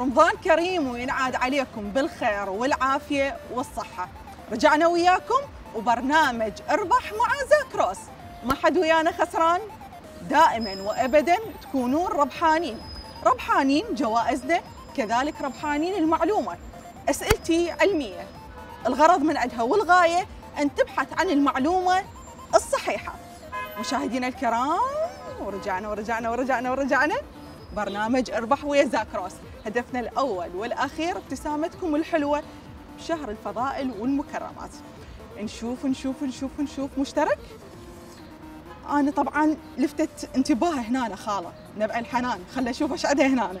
رمضان كريم وينعاد عليكم بالخير والعافية والصحة. رجعنا وياكم وبرنامج اربح مع زاكروس، ما حد ويانا خسران، دائما وأبدا تكونون ربحانين، ربحانين جوائزنا، كذلك ربحانين المعلومة. أسئلتي علمية، الغرض من عندها والغاية أن تبحث عن المعلومة الصحيحة. مشاهدينا الكرام، ورجعنا برنامج اربح ويا زاكروس. هدفنا الأول والأخير ابتسامتكم الحلوة بشهر الفضائل والمكرمات. نشوف مشترك. أنا طبعاً لفتت انتباه هنا خالة نبع الحنان، خلي أشوف إيش عندها هنا.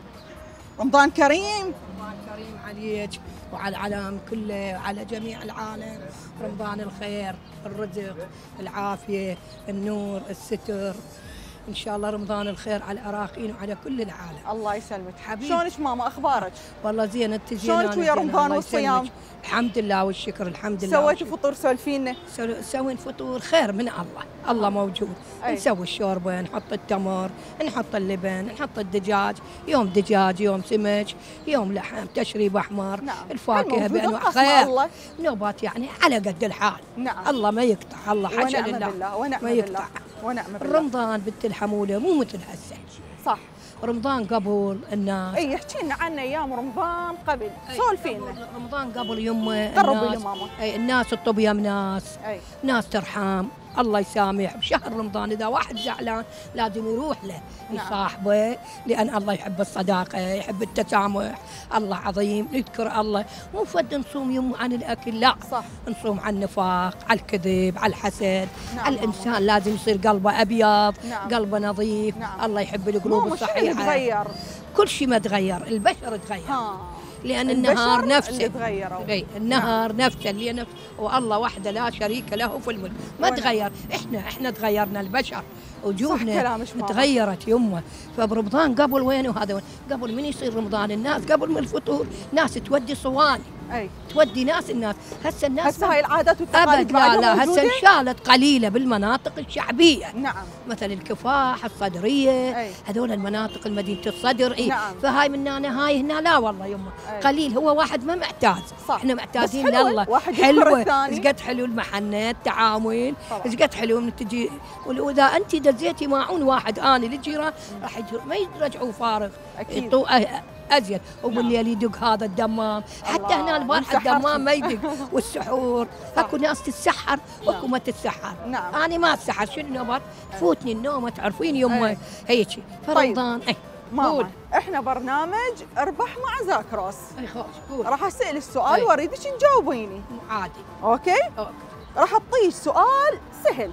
رمضان كريم، رمضان كريم عليك وعلى العالم كله وعلى جميع العالم. رمضان الخير، الرزق، العافية، النور، الستر، إن شاء الله رمضان الخير على العراقيين وعلى كل العالم. الله يسلمك حبيبي. شلونك ماما، أخبارك؟ والله زين. أنت زين؟ شلونك ويا رمضان والصيام؟ الحمد لله والشكر، الحمد لله. سويتوا فطور؟ سولفينا. سوين فطور خير من الله، الله موجود. أي. نسوي الشوربة، نحط التمر، نحط اللبن، نحط الدجاج، يوم دجاج، يوم سمك، يوم لحم، تشريب أحمر. نعم. الفاكهة بأنواع خير، نوبات يعني على قد الحال. نعم. الله ما يقطع، الله حاشا لله ما يقطع. ونعم بالله. رمضان بنت الحموله مو مثل هسه. صح. رمضان قبل الناس. اي احكي لنا عن ايام رمضان قبل، سولفينا. رمضان قبل يمه قربي لماما. اي الناس تطب يم ناس. اي ناس ترحم، الله يسامح. بشهر رمضان اذا واحد زعلان لازم يروح له يصاحبه. نعم. لان الله يحب الصداقه، يحب التسامح، الله عظيم، نذكر الله، مو فد نصوم يمه عن الاكل، لا. صح. نصوم عن النفاق، على الكذب، على الحسد. نعم. الانسان ماما. لازم يصير قلبه ابيض. نعم. قلبه نظيف. نعم. الله يحب القلوب الصحيحه. تغير كل شيء، ما تغير، البشر تغير. لأن النهار نفسه اللي النهار. نعم. نفسه اللي نفسه، والله وحده لا شريك له في الملك، ما تغير. احنا تغيرنا، البشر وجوهنا تغيرت يمه. فبرمضان قبل وين وهذا وين؟ قبل من يصير رمضان الناس قبل من الفطور ناس تودي صواني. أي. تودي ناس. الناس هسه، الناس هسه هاي العادات والتقاليد لا هسه انشالت قليله بالمناطق الشعبيه. نعم. مثل الكفاح، الصدريه. أي. هذول المناطق المدينه الصدر. اي. نعم. فهاي من هنا هاي هنا لا والله يمه. أي. قليل، هو واحد ما معتاد. صح. احنا معتادين لله. حلوه ايش قد حلو المحنه، التعاون ايش قد حلو من تجي. واذا انت دزيتي ماعون واحد اني للجيران راح ما يرجعوا فارغ. اكيد. ازيد. وبالليل يدق هذا الدمام، حتى هنا البارحه الدمام ما يدق. والسحور اكو ناس تتسحر واكو ما تتسحر. نعم. انا ما اتسحر، شنو نمر تفوتني النوم، تعرفين يمه هيك. فرمضان. طيب. ماما احنا برنامج اربح مع زاكروس. اي خلاص قول. راح اسال السؤال واريدك تجاوبيني عادي. اوكي. راح اعطيك سؤال سهل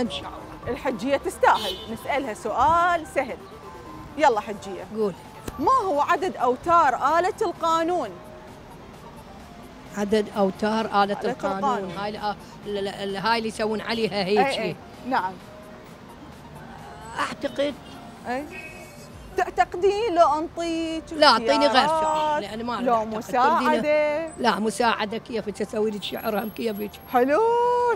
ان شاء الله، الحجيه تستاهل نسالها سؤال سهل. يلا حجيه قول. ما هو عدد أوتار آلة القانون؟ عدد أوتار آلة القانون. هاي اللي يسوون عليها هيك. نعم. أعتقد. أي. تعتقدين لو أنطيك؟ لا أعطيني غير شعر لأن ما أعرف. لو مساعدة؟ لا مساعدة كيف تسوي لك شعر هم كيفك. حلو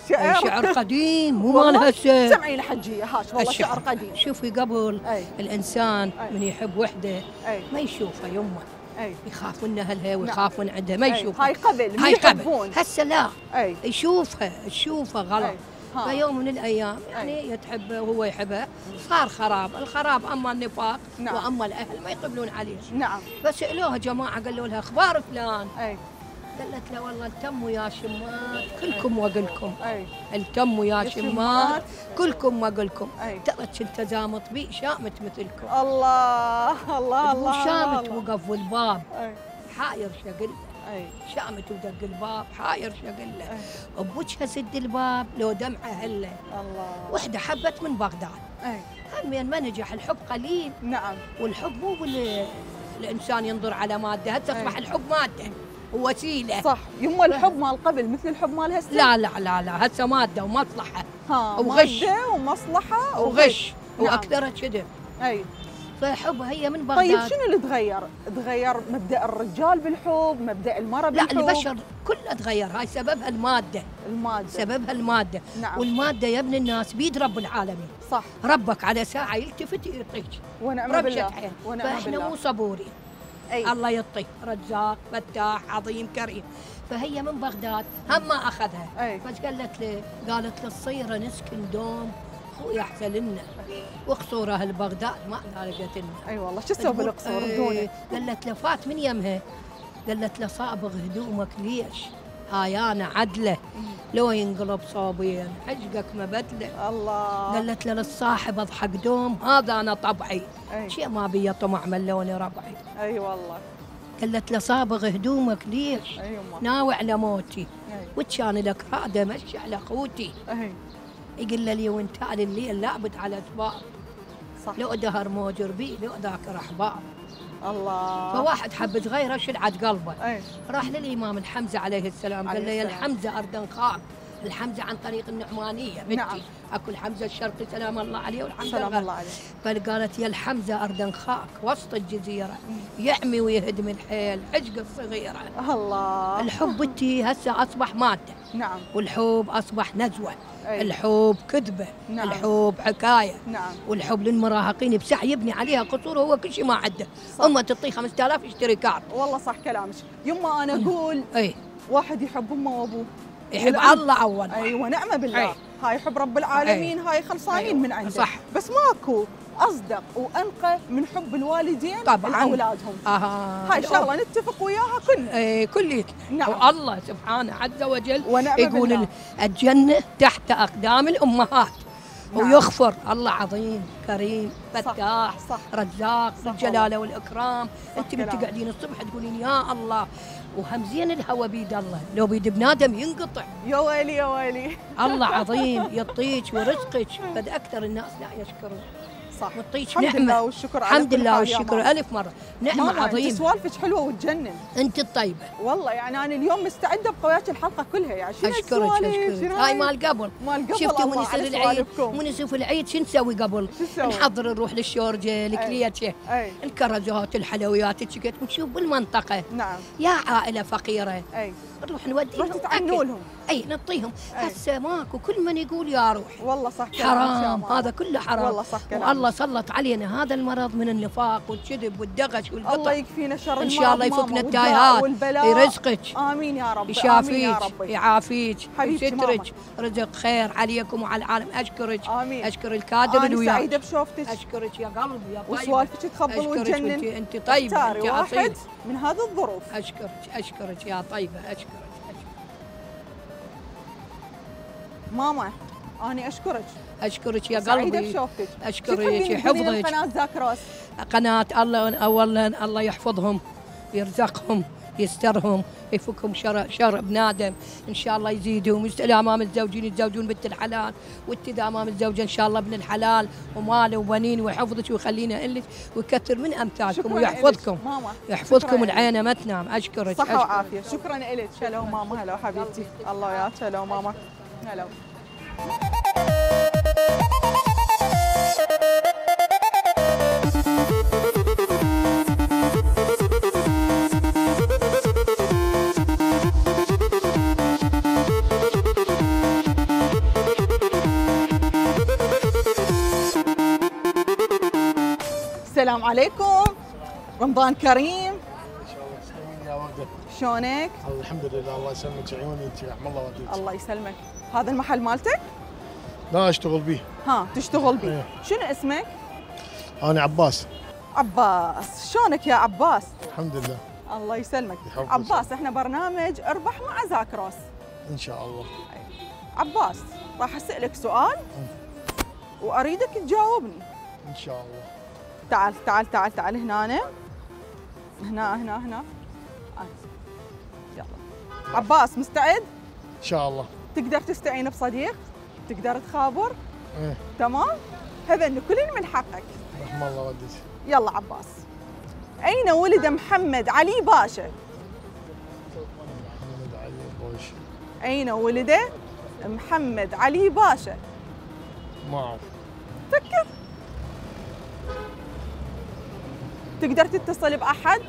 شعر. شعر قديم مو مال هسه. سمعي الحجية هاش والله شعر قديم. شوفي قبل. أي. الإنسان. أي. من يحب وحده. أي. ما يشوفها يمه. أي. يخاف من أهلها ويخاف من عندها ما يشوفها. هاي قبل. هاي قبل هسه لا. أي. يشوفها غلط. أي. فيوم من الايام يعني تحبه وهو يحبه، صار خراب، الخراب اما النفاق. نعم. واما الاهل ما يقبلون عليه. نعم. فسالوها جماعه قالوا لها اخبار فلان. اي. قالت له والله التم ويا شمات كلكم وقلكم. اي. التم ويا شمات كلكم وقلكم. اي. ترى انت زامط بي شامت مثلكم. الله الله الله. شامت وقف والباب. اي. حائر شقله. أي. شامت ودق الباب، حاير شقله. بوجهها سد الباب لو دمعه هله. الله. وحده حبت من بغداد. اي. همين ما نجح الحب قليل. نعم. والحب مو الانسان ينظر على ماده، تصبح الحب ماده ووسيله. صح. يما الحب مال قبل مثل الحب مال هسه؟ لا لا لا لا هسه ماده ومصلحه. وغش. ماده ومصلحه وغش. نعم. واكثرها كذب. اي. فحبها هي من بغداد. طيب شنو اللي تغير؟ تغير مبدأ الرجال بالحب، مبدأ المرأة بالحب؟ لا البشر كله تغير، هاي سببها المادة. المادة. سببها المادة. نعم. والمادة يا ابن الناس بيد رب العالمين. صح. ربك على ساعة يلتفت يعطيك. ونعم بالله. ربشة عين. فاحنا مو صبورين. أيه؟ الله يطيب، رزاق، فتاح، عظيم، كريم. فهي من بغداد هم ما اخذها. أيه؟ فقالت لي، قالت لي تصير نسكن دوم خويا احسن لنا، وقصور اهل بغداد ما لقت لنا. اي أيوة والله، شو تسوي بالقصور بدونه؟ قالت له فات من يمها، قالت له صابغ هدومك ليش؟ ايانا عدله، لو ينقلب صابين حجقك ما بدله. الله. قالت له للصاحب اضحك دوم، هذا انا طبعي. أيه؟ شيء ما بي طمع من لوني ربعي. اي أيوة والله. قالت له صابغ هدومك ليش؟ أيوة ناوي على موتي. أيوة. وكان لك هذا مشي على اخوتي. أيوة. يقول لي وانت على الليل لابد على اسباب. صح. لو دهر موجر بي، لو ذاكر احباب. الله. فواحد حب تغير شلعت قلبه. أيه؟ راح للامام الحمزه عليه السلام، قال له يا الحمزه اردن خاب، الحمزه عن طريق النعمانيه بنتي. نعم. اكو الحمزه الشرقي سلام الله عليه والحمزه سلام الله عليه. فقالت يا الحمزه اردن خاك وسط الجزيره، يعمي ويهدم الحيل عجقه الصغيره. الله. الحب انتي هسه اصبح ماده. نعم. والحب اصبح نزوه. أيه؟ الحب كذبه. نعم. الحب حكايه. نعم. والحب للمراهقين بسعي يبني عليها قصور، هو كل شيء ما عنده، اما تعطيه 5000 يشتري كارت. والله صح كلامك يما. انا اقول أيه؟ واحد يحب امه وابوه، يحب الله اول. ايوه نعمه بالله. أيه؟ هاي حب رب العالمين. أيه؟ هاي خلصانين. أيوة. من عنده. صح. بس ماكو اصدق وانقى من حب الوالدين طبعا لاولادهم. هاي ان شاء الله نتفق وياها كلنا. اي كليتنا. نعم. والله سبحانه عز وجل يقول الجنه تحت اقدام الامهات. نعم. ويغفر الله، عظيم كريم فتاح رزاق ذو الجلاله والاكرام. انت بنت قاعدين الصبح تقولين يا الله، وهمزين الهوى بيد الله، لو بيد بنادم ينقطع. يا ويلي يا ويلي. الله عظيم يعطيك ورزقك، قد اكثر الناس لا يشكرون. صح. ويعطيك نعمه. الحمد لله والشكر، الحمد لله والشكر الف مره. نعمه عظيمه. انت سوالفك حلوه وتجنن. انت الطيبه. والله يعني انا اليوم مستعده بقوياك الحلقه كلها يعني. اشكرك اشكرك. هاي مال قبل. شفتي من يصير العيد، من يشوف العيد شو نسوي قبل؟ نحضر نروح للشورجه، الكليتشه، الكرزات، الحلويات، الشكت، ونشوف بالمنطقه. نعم. يا عائله فقيره. اي. نروح نوديهم. رحتي تعنوا لهم. اي نعطيهم. هسه ماكو، كل من يقول يا روح. والله صح كلامك. حرام، هذا كله حرام. والله صح كلامك. سلط علينا هذا المرض من النفاق والكذب والدغش والبطل. الله يكفينا شر المرض. ان شاء الله يفكنا التايهات، يرزقك. امين يا رب. يشافيك، يعافيك، يسترك، رزق خير عليكم وعلى العالم. اشكرك. امين. اشكر الكادر اللي وياك. انا سعيده بشوفتك. اشكرك يا قلبي يا طيب. وسوالفك تخبل وتجنن. اشكرك انت طيبه، انت واحد من هذه الظروف. اشكرك اشكرك يا طيبه. اشكرك ماما، أنا أشكرك. أشكرك يا قلبي. سعيدة بشوفتك. أشكرك حفظك. قناة زاكروس. قناة الله أولا الله يحفظهم، يرزقهم، يسترهم، يفكهم شر ابنادم، إن شاء الله يزيدهم، يستر أمام الزوجين، يتزوجون بنت الحلال، وأنت إذا أمام الزوجة إن شاء الله ابن الحلال وماله وبنين، ويحفظك ويخلينا إلك ويكثر من أمثالكم ويحفظكم. ماما يحفظكم العينة ما تنام. أشكرك. صحة وعافية. شكرا إلك. هلا ماما. هلا حبيبتي. الله ياك. هلا ماما. هلا. السلام عليكم. رمضان كريم. شلونك؟ الحمد لله. الله يسلمك عيوني. انت رحم الله والديك. الله يسلمك. هذا المحل مالتك؟ لا اشتغل به. ها تشتغل به. ايه. شنو اسمك؟ انا عباس. عباس. شلونك يا عباس؟ الحمد لله. الله يسلمك. عباس احنا برنامج اربح مع زاكروس. ان شاء الله. عباس راح اسالك سؤال واريدك تجاوبني. ان شاء الله. تعال تعال تعال تعال هنا أنا. هنا هنا هنا. يلا. عباس مستعد؟ ان شاء الله. تقدر تستعين بصديق؟ تقدر تخابر؟ ايه. تمام؟ هذا انه كلن من حقك. رحم الله والديك. يلا عباس. اين ولد محمد علي باشا؟ محمد علي باشا. اين ولد محمد علي باشا؟ ما اعرف. فكر. تقدر تتصل باحد؟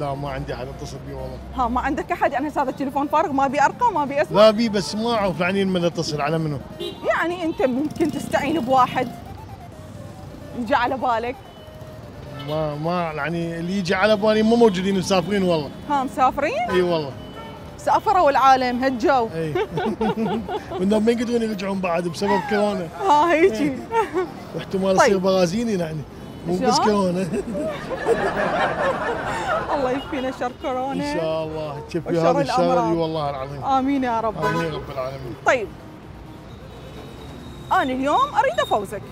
لا ما عندي احد اتصل بيه والله. ها ما عندك احد؟ يعني هذا التليفون فارغ، ما بي ارقام، ما بي اسم. لا بي، بس ما اعرف يعني من اتصل على منو. يعني انت ممكن تستعين بواحد جاء على بالك؟ ما يعني اللي يجي على بالي مو موجودين، مسافرين والله. ها مسافرين؟ اي والله. سافروا العالم، هجوا. اي وانهم ما يقدرون يرجعون بعد بسبب كورونا. ها هيجي. واحتمال يصير طيب. بغازيني يعني مو بس كورونا. الله يكفينا شر كورونا. ان شاء الله تشفي هذا الشر. اي والله العظيم. امين يا رب. امين يا رب العالمين. طيب انا اليوم اريد افوزك.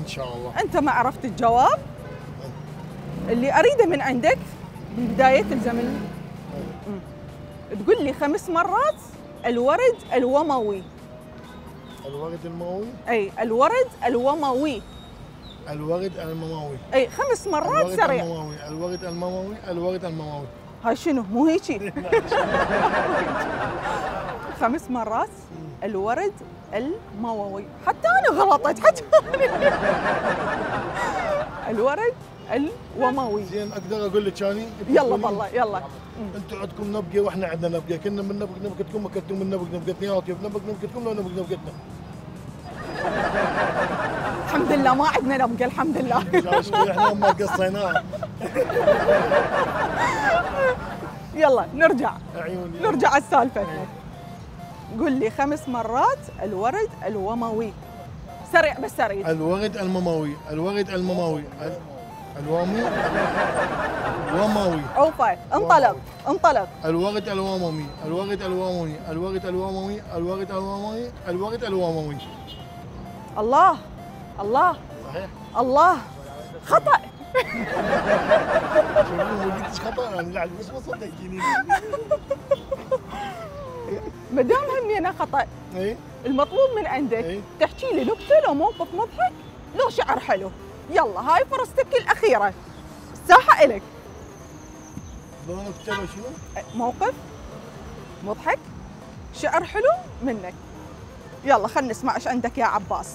ان شاء الله. انت ما عرفت الجواب. اللي اريده من عندك بالبدايه تلزمني. تقول لي 5 مرات الورد الوموي. الورد الموي؟ اي الورد الوموي. الورد المموي. اي 5 مرات الورد سريع. المموي. الورد المموي، الورد المموي. هاي شنو؟ مو هيجي. 5 مرات الورد المووي. حتى انا غلطت، حتى انا. الورد الوموي. زين اقدر اقول لك اني؟ يلا والله يلا. انتم عندكم نبقه واحنا عندنا نبقه، كنا من نبق نبقتكم اكلتم من نبق نبقتني، اعطي نبق نبقتكم لو نبق نبقتنا. الحمد لله ما عندنا نبقه، الحمد لله. احنا ما قصيناها. يلا نرجع. عيوني. نرجع على السالفه. قل لي 5 مرات الورد الوموي. سريع بس سريع. الورد المموي، الورد المموي. الوامي وماوي. اوفا انطلق انطلق. الورد الواموي، الورد الواموي، الورد الواموي، الورد الواموي، الورد الواموي. الله الله صحيح. الله خطأ. خطأ انا بس ما صدقتيني. ما دام همينا خطأ المطلوب من عندك تحكي لي نكته لو موقف مضحك لو شعر حلو. يلا هاي فرصتك الأخيرة، الساحة إلك. لو نكتة شنو؟ موقف مضحك شعر حلو منك. يلا خلينا نسمع ايش عندك يا عباس.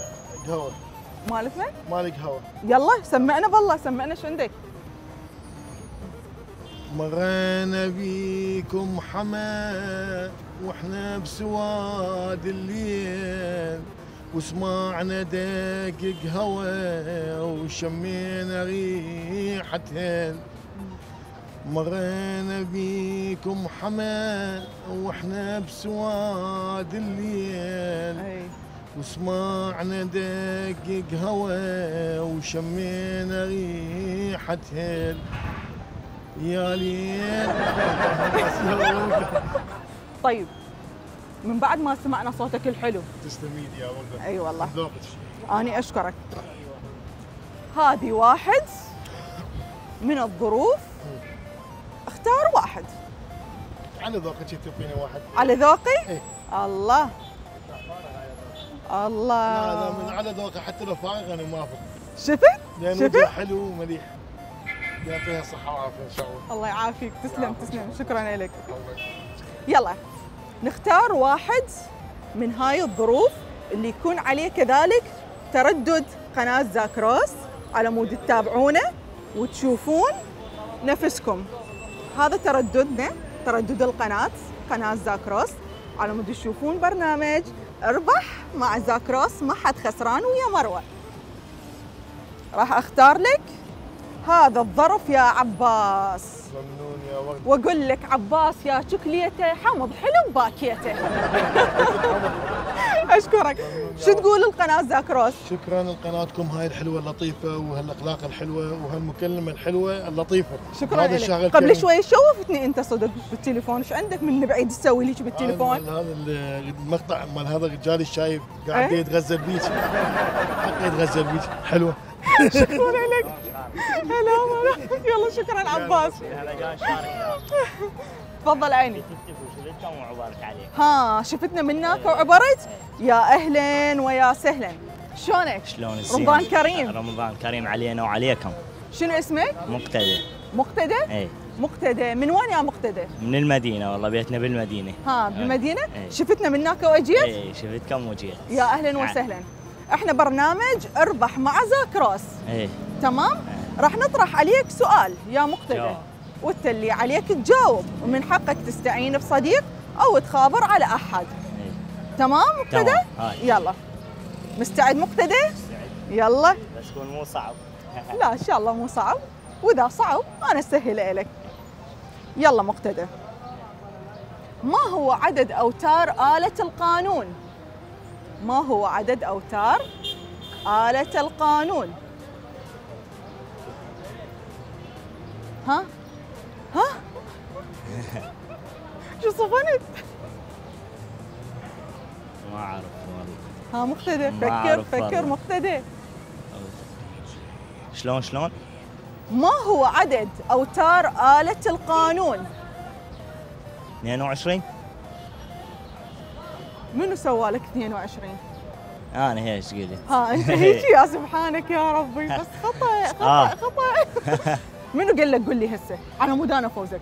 قهوه. مالك من؟ مالك قهوه. يلا سمعنا بالله، سمعنا ايش عندك؟ مرينا بيكم حما واحنا بسواد الليل، وسمعنا دقيق هوا وشمينا ريحتهن، مرينا بيكم حما واحنا بسواد الليل، وسمعنا دقيق هوا وشمينا ريحتهن، يا ليل. طيب من بعد ما سمعنا صوتك الحلو تستميد يا ولد. اي والله أنا أشكرك. هذه واحد من الظروف، اختار واحد على ذوقك. تعطيني واحد على ذوقي؟ ايه. الله الله. لا لا من على ذوقي، حتى لو فارغ أنا موافق. شفت؟ لأن وجهه حلو ومليح. يعطيها صحة وعافية إن شاء الله. الله يعافيك. تسلم تسلم. شكرا لك. يلا نختار واحد من هاي الظروف اللي يكون عليه كذلك تردد قناة زاكروس على مود تتابعونه وتشوفون نفسكم. هذا ترددنا، تردد القناة قناة زاكروس، على مود تشوفون برنامج اربح مع زاكروس، ما حد خسران ويا مروة. راح اختار لك هذا الظرف يا عباس. ممنون يا ورد. واقول لك عباس يا شكليته حمض حلو باكيته. اشكرك. شو تقول القناه زاكروس؟ شكرا لقناتكم هاي الحلوه اللطيفه وهالاخلاق الحلوه وهالمكلمه الحلوه اللطيفه. شكرا لك. قبل شوي شوفتني انت صدق بالتليفون، ايش عندك من بعيد تسوي ليش بالتليفون؟ هذا المقطع مال هذا الرجال الشايب قاعد يتغزل بيك. حق يتغزل بيك حلوه. شكرا لك. هلا مرحبا. يلا شكرا عباس. تفضل عيني. شفتكم وعبرت عليك. ها شفتنا منك وعبرت. يا اهلا ويا سهلا. شلونك؟ شلون السيد؟ رمضان كريم. رمضان كريم علينا وعليكم. شنو اسمك؟ مقتدى. مقتدى؟ ايه مقتدى، من وين يا مقتدى؟ من المدينة والله، بيتنا بالمدينة. ها بالمدينة؟ ايه. شفتنا من هناك واجيت؟ ايه شفتكم واجيت. يا اهلا وسهلا. احنا برنامج اربح مع زاكراس. ايه تمام؟ راح نطرح عليك سؤال يا مقتدى وانت اللي عليك تجاوب، ومن حقك تستعين بصديق او تخابر على احد. ايه تمام مقتدى؟ يلا مستعد مقتدى؟ مستعد. يلا بس يكون مو صعب. لا ان شاء الله مو صعب، واذا صعب انا اسهله لك. يلا مقتدى، ما هو عدد اوتار آلة القانون؟ ما هو عدد اوتار آلة القانون؟ ها؟ ها؟ شو صفنت؟ ما اعرف والله. ها مقتدى فكر فكر مقتدى. شلون؟ ما هو عدد أوتار آلة القانون؟ 22. منو سوالك 22؟ أنا هيك قلت. ها أنت هيك؟ يا سبحانك يا ربي، بس خطأ خطأ خطأ. منو قال لك؟ قول لي هسه على مود أنا فوزك.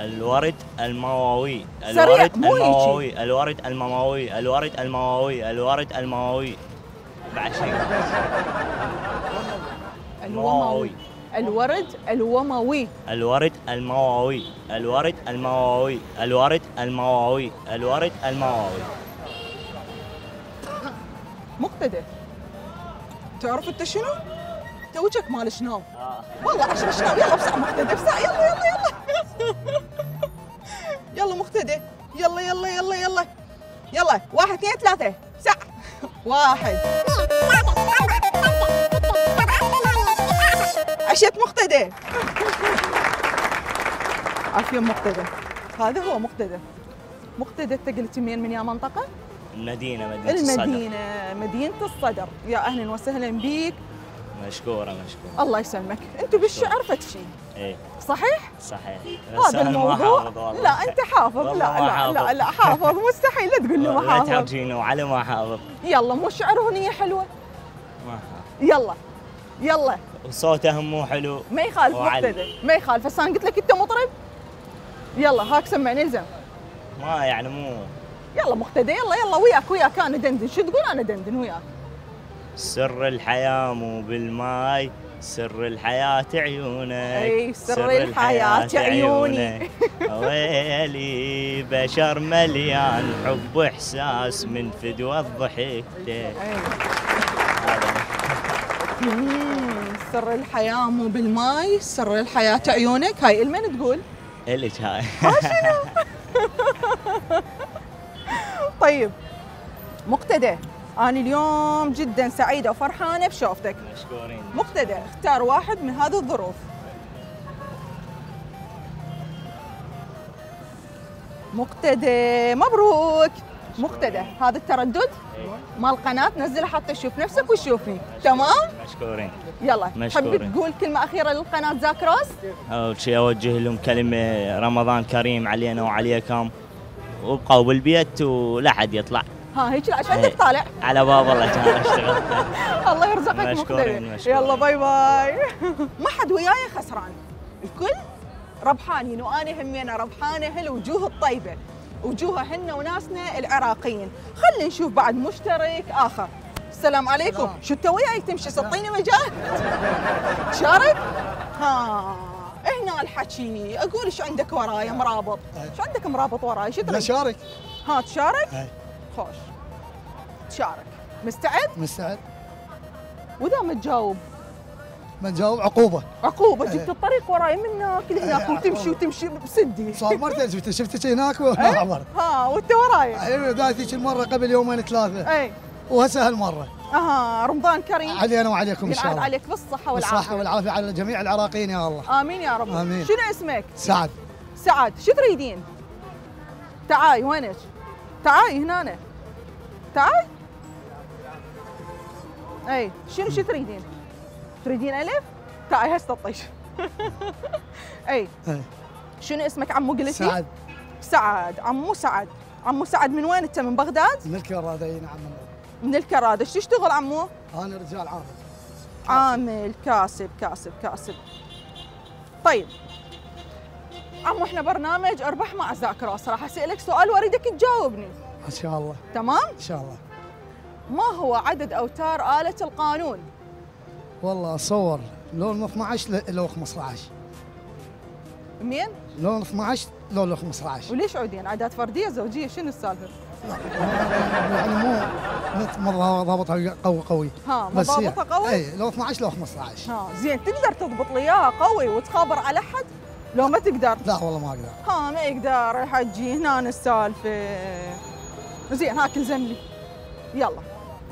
الورد المموي، الورد المموي، الورد المموي، الورد المموي، الورد المموي. بعد شيء الوموي. الورد الوموي. الورد الموعوي، الورد الموعوي، الورد الموعوي، الورد الموعوي. مقتدى تعرف انت شنو؟ انت وجهك مال شناو. والله 10 شناو. يلا بسرعه مقتدى بسرعه، يلا يلا يلا. يلا مقتدى يلا يلا يلا يلا يلا. 1 2 3 سع. 1 عشت مقتدى. عافية مقتدى. هذا هو مقتدى. مقتدى انت قلت من يا منطقة؟ المدينة، مدينة الصدر. مدينة الصدر. يا أهلا وسهلا بيك. مشكورة مشكورة. الله يسلمك. أنتم بالشعر فتشي. إيه. صحيح؟ صحيح. هذا الموضوع. لا أنت حافظ. لا لا لا حافظ. مستحيل لا تقول لي ما حافظ. لا تحرجيني وعلى ما حافظ. يلا مو شعر أغنية حلوة؟ ما حافظ. يلا يلا. وصوته مو حلو. ما يخالف مقتدى، ما يخالف. هسه انا قلت لك انت مطرب. يلا هاك سمعني الزم. ما يعني مو. يلا مقتدى يلا يلا وياك انا دندن. شو تقول؟ انا دندن وياك. سر الحياة مو بالماي، سر الحياة عيونك. اي سر الحياة عيوني. ويلي بشر مليان حب واحساس من فدوى الضحك. سر الحياة مو بالماي، سر الحياة عيونك. هاي المن تقول؟ إلك هاي. شنو؟ طيب مقتدى، أنا اليوم جدا سعيدة وفرحانة بشوفتك. مشكورين. مقتدى اختار واحد من هذه الظروف. مقتدى مبروك. مقتدى هذا التردد مال القناة نزله حتى تشوف نفسك وتشوفني. تمام؟ مشكورين. يلا تحب تقول كلمة أخيرة للقناة زاكراس؟ أول شيء أوجه لهم كلمة رمضان كريم علينا وعليكم، وابقوا بالبيت ولا حد يطلع. ها هيك عشان عندك طالع؟ على باب الله كان أشتغل. الله يرزقك مقتدى. يلا باي باي. ما حد وياي خسران، الكل ربحانين، وأنا همينا ربحانة هالوجوه الطيبة، وجوههن وناسنا العراقيين. خلينا نشوف بعد مشترك اخر. السلام عليكم. لا. شو انت وياي تمشي؟ سطيني مجال تشارك. ها هنا الحكي، اقول ايش عندك وراي مرابط؟ شو عندك مرابط وراي؟ شو تريد؟ تشارك. ها تشارك؟ خوش تشارك. مستعد؟ مستعد. واذا ما تجاوب عقوبة. عقوبة. جبت الطريق وراي من هناك لهناك وتمشي وتمشي بسدي. صار مرتين شفتك هناك وهنا. ها وانت وراي. ايوه ذاتك المرة قبل يومين 3. اي واسهل مره. رمضان كريم علينا وعليكم ان شاء الله. ينعاد عليك بالصحه والعافيه. بالصحه والعافيه على جميع العراقيين يا الله. امين يا رب. امين. شنو اسمك؟ سعد. سعد، شو تريدين؟ تعاي وينك؟ تعاي هنا أنا. تعاي؟ اي شنو شو تريدين؟ تريدين ألف؟ تعاي هسه تطيش. اي شنو اسمك عمو قلتي؟ سعد. سعد، عمو سعد. عمو سعد من وين انت؟ من بغداد؟ من الكرادة. اي نعم من الكرادة. شو تشتغل عمو؟ انا رجال عامل. عامل كاسب كاسب كاسب. طيب عمو احنا برنامج اربح مع ذاكراس، راح اسالك سؤال واريدك تجاوبني. ان شاء الله. تمام؟ ان شاء الله. ما هو عدد اوتار آلة القانون؟ والله اصور لون 12 لو 15. منين؟ لون 12 لو 15. وليش عودين؟ عادات فرديه زوجيه شنو السالفه؟ يعني مو ضابطها قوي. بس ضابطها قوي؟ اي لو 12 لو 15. زين تقدر تضبط لي اياها قوي وتخابر على حد؟ لو ما تقدر؟ لا والله ما اقدر. ما يقدر حجي هنا السالفه. زين هاك الزم لي. يلا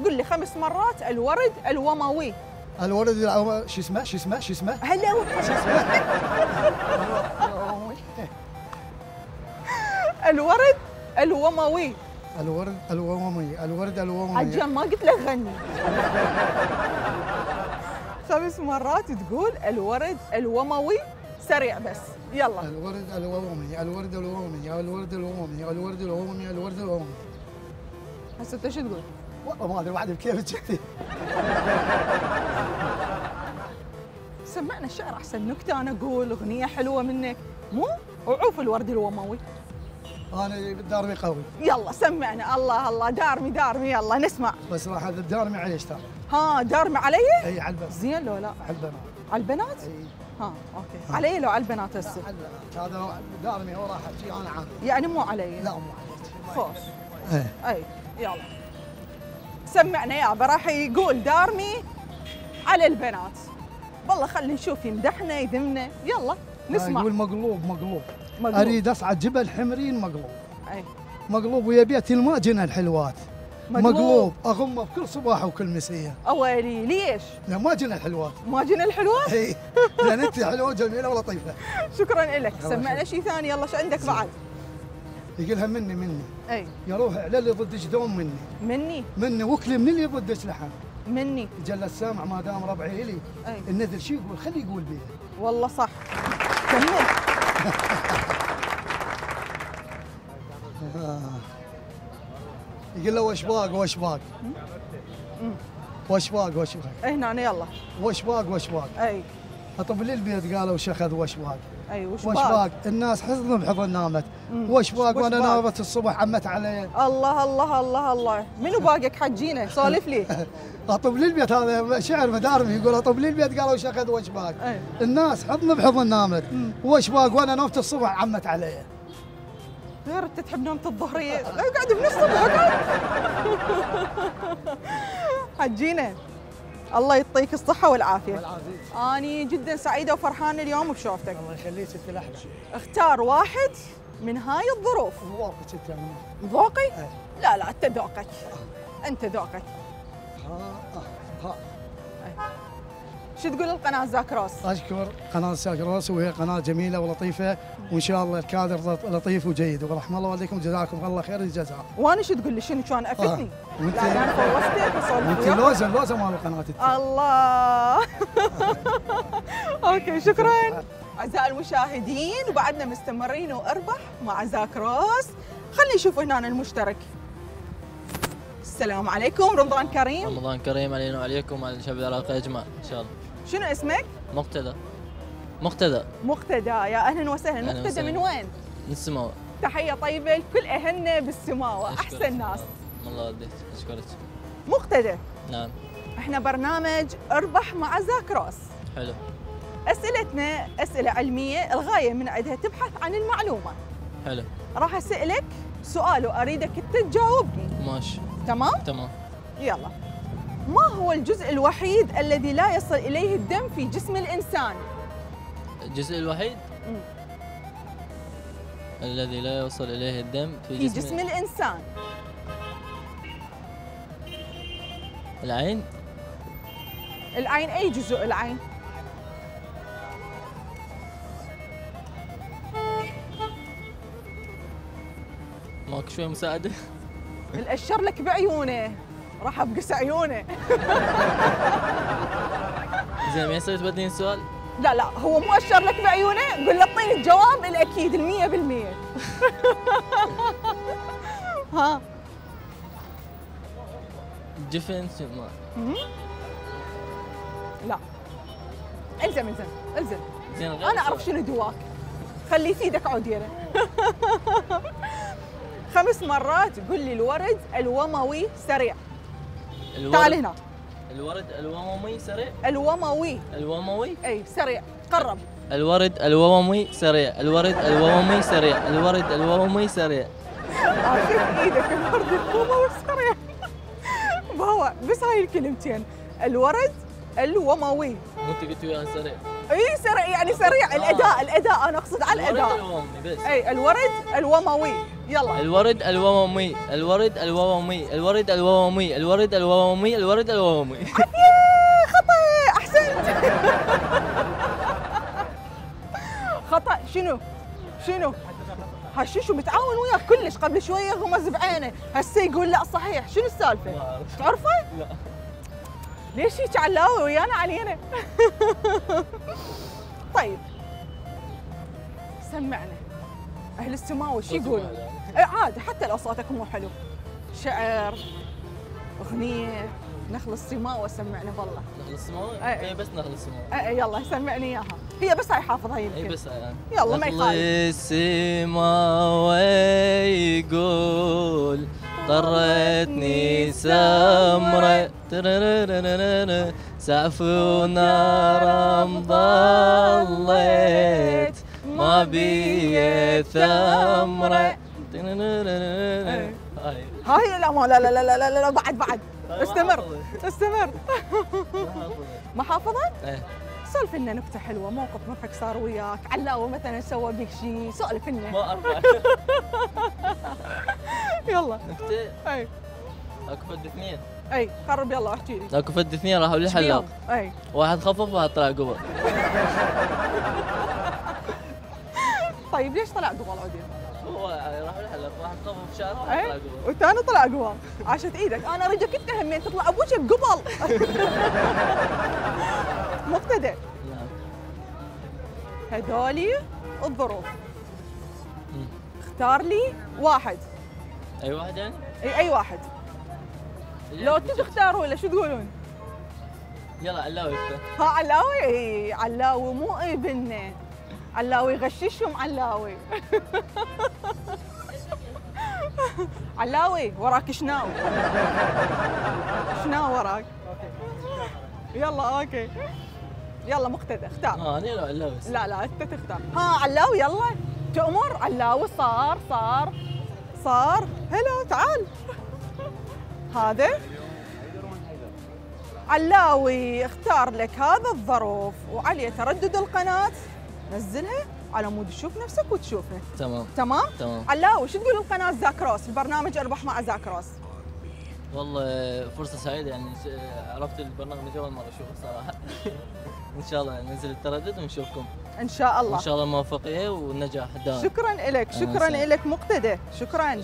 قل لي 5 مرات الورد الوموي. الورد شو اسمه؟ شو اسمه؟ هلا هو شو اسمه؟ الورد الوموي. الورد الوموي. الورد الوموي. عجل ما قلت لك غني. 5 مرات تقول الورد الوموي سريع بس. يلا. الورد الوموي. الورد الوموي. الورد الوموي. الورد الوموي. الورد الوموي. هسه انت شو تقول؟ والله ما ادري وحدي بكيفك انت. سمعنا الشعر احسن نكته انا اقول اغنيه حلوه منك مو؟ وعوف الورد الوموي. انا دارمي قوي. يلا سمعنا. الله الله دارمي دارمي. يلا نسمع. بس راح دارمي عليك ترى. دارمي علي؟ اي على البنات. زين لو لا؟ على البنات. على البنات؟ اي. اوكي. علي لو على البنات هسه؟ على البنات. هذا دارمي هو راح احكي انا عنه. يعني مو علي؟ لا مو عليك. خوش. اي يلا. سمعنا يابا راح يقول دارمي على البنات. والله خلي نشوف يمدحنا يذمنا. يلا نسمع. يقول مقلوب مقلوب. اريد اصعد جبل حمرين مقلوب. اي مقلوب ويا بيت الماء جنى الحلوات. مقلوب اغمه بكل صباح وكل مسيه. اويلي ليش؟ لا ما جنى الحلوات. ما جنى الحلوات؟ اي لان انت حلوه جميله ولطيفه. شكرا لك. سمعنا شيء ثاني. يلا شو عندك بعد؟ يقولها مني. اي يا روحي على اللي ضدك دوم مني وكلي من اللي ضدك لحم مني. جل السامع ما دام ربعي الي. النذر شو يقول؟ خليه يقول بيه. والله صح. كمل. يقول له واشباق واشباق واشباق واشباق. هنا يلا واشباق واشباق. اي اطفل البيت قالوا وش اخذ واشباق. اي واشباق الناس حضن بحضن نامت. واشباق وانا نامت الصبح عمت علي. الله الله الله الله. منو باقيك حجينا سولف لي. اطب للبيت هذا شعر مدارمي يقول اطب للبيت قالوا وش اخذ واشباق. الناس حضن بحضن نامت. واشباق وانا نامت الصبح عمت علي. غير انت تحب نومة الظهرية، اقعد بنص الصبح. حجينا الله يعطيك الصحة والعافية. أني جدا سعيدة وفرحانة اليوم بشوفتك. الله يخليك انت الأحلى. اختار واحد من هاي الظروف. ذوقك انت يعني. ذوقي؟ لا لا انت ذوقك. انت ذوقك. شو تقول القناة زاكروس؟ أشكر قناة زاكروس وهي قناة جميلة ولطيفة وإن شاء الله الكادر لطيف وجيد ورحمة الله والديكم جزاكم الله خير الجزاء. وأنا شو تقول لي شنو كان أفتني؟ لا أنا فوزتك وصلت. أنت لوزة مال القناة. الله. أوكي شكراً. أعزائي المشاهدين وبعدنا مستمرين وأربح مع زاكروس. خلينا نشوف هنا المشترك. السلام عليكم. رمضان كريم. رمضان كريم علينا وعليكم وعلى شعب العراق اجمع ان شاء الله. شنو اسمك؟ مقتدى. مقتدى. مقتدى يا اهلا وسهلا. مقتدى من وين؟ من السماوه. تحيه طيبه لكل اهلنا بالسماوه. احسن ناس. الله يوديك. اشكرك. مقتدى. نعم. احنا برنامج اربح مع زاكروس. حلو. اسئلتنا اسئله علميه الغايه من عندها تبحث عن المعلومه. حلو. راح اسالك سؤال واريدك انت تجاوبني. ماشي. تمام؟ تمام. يلا. ما هو الجزء الوحيد الذي لا يصل إليه الدم في جسم الإنسان؟ الجزء الوحيد؟ الذي لا يوصل إليه الدم في جسم الإنسان. العين. العين أي جزء العين؟ ماك شوي مساعدة؟ الأشر لك بعيونه، راح أبقس عيونه. زين ما يصير تبدلين السؤال؟ لا لا هو مو أشر لك بعيونه، قل له اعطيني الجواب الأكيد 100%. ها جفن سماء. لا الزم الزم الزم. أنا أعرف شنو دواك، خلي في ايدك عوديره. 5 مرات قل لي الورد الوموي سريع. تعال هنا. الورد الوموي سريع. الوموي. الوموي؟ اي سريع، قرب. الورد الوموي سريع، الورد الوموي سريع، الورد الوموي سريع. شوف ايدك الورد الوموي سريع. هو بس هاي الكلمتين، الورد الوموي. وانت قلت وياها سريع. اي سريع يعني سريع. الاداء الاداء انا اقصد على الاداء. الورد الوموي بس. اي الورد الوموي. يلا الورد الومومي، الورد الومومي، الورد الومومي، الورد الومومي، الورد الومومي. عافية خطأ، أحسنت. خطأ شنو؟ شنو؟ هالشيشو متعاون وياك كلش، قبل شوية غمز بعينه، هسه يقول لا صحيح، شنو السالفة؟ ما أعرف. تعرفه؟ لا. ليش هيك علاوي ويانا علينا؟ طيب سمعنا. أهل السماوي شو يقولوا؟ عادي حتى لو صوتك مو حلو. شعر، أغنية، نخل السماوي سمعنا والله. نخل السماوي؟ هي بس نخل السماوي. يلا سمعني إياها، هي بس هاي حافظها يمكن. هي بس هاي يعني. يلا ما يخالف. نخل السماوي يقول طرتني سمرة سعف ونار مضلت ما بي ثمرة. هاي لا ما لا لا لا لا لا بعد بعد استمر استمر. ما حافظها؟ ايه. سولف لنا نكتة حلوة، موقف مضحك صار وياك، علاوة مثلا سوى بك شيء، سولف لنا. ما اعرف. يلا نكتة؟ اي. اكو فد 2. اي قرب يلا احكي لي. اكو فد 2 راحوا للحلاق. اي. واحد خفف وواحد طلع قبل. طيب ليش طلع قوال عودين؟ هو راح الحلق، واحد خفف شعره وواحد طلع قوال. والثاني طلع قوال، عاشت ايدك، انا اريدك انت همين تطلع بوجهك قبل. مبتدئ. نعم. هذولي الظروف. اختار لي واحد. اي واحد يعني؟ اي واحد. لو انتوا تختاروا له شو تقولون؟ يلا علاوي اختار. ها علاوي؟ اي علاوي مو ابننا. علاوي غششهم علاوي. علاوي وراك شناو. شناو وراك. يلا اوكي. يلا مقتدى اختار. انا لا علاوي. لا لا انت تختار. ها علاوي يلا تؤمر. علاوي صار صار صار. هلا تعال. هذا علاوي اختار لك هذا الظروف وعليه تردد القناة. نزلها على مود تشوف نفسك وتشوفها. تمام تمام تمام. علاوي شو تقول القناة زاكروس، البرنامج اربح مع زاكروس؟ والله فرصة سعيدة يعني، عرفت البرنامج أول مرة أشوفه صراحة. إن شاء الله ننزل التردد ونشوفكم إن شاء الله. إن شاء الله الموفقية والنجاح دائم. شكراً لك، شكراً لك مقتدى، شكراً.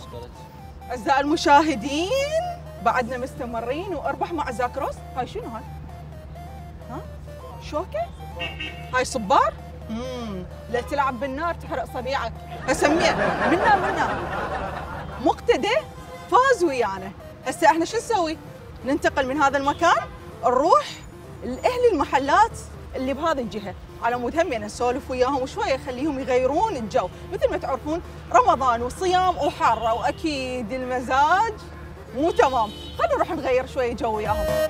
أعزائي المشاهدين بعدنا مستمرين وأربح مع زاكروس. هاي شنو هاي؟ ها؟ شوكة؟ هاي صبار؟ لا تلعب بالنار تحرق صبيعك. اسميه منا مقتدى فاز ويانا. هسه احنا شو نسوي؟ ننتقل من هذا المكان نروح لاهل المحلات اللي بهذه الجهه على مود همنا نسولف وياهم وشويه نخليهم يغيرون الجو، مثل ما تعرفون رمضان وصيام وحاره واكيد المزاج مو تمام، خلينا نروح نغير شويه جو وياهم.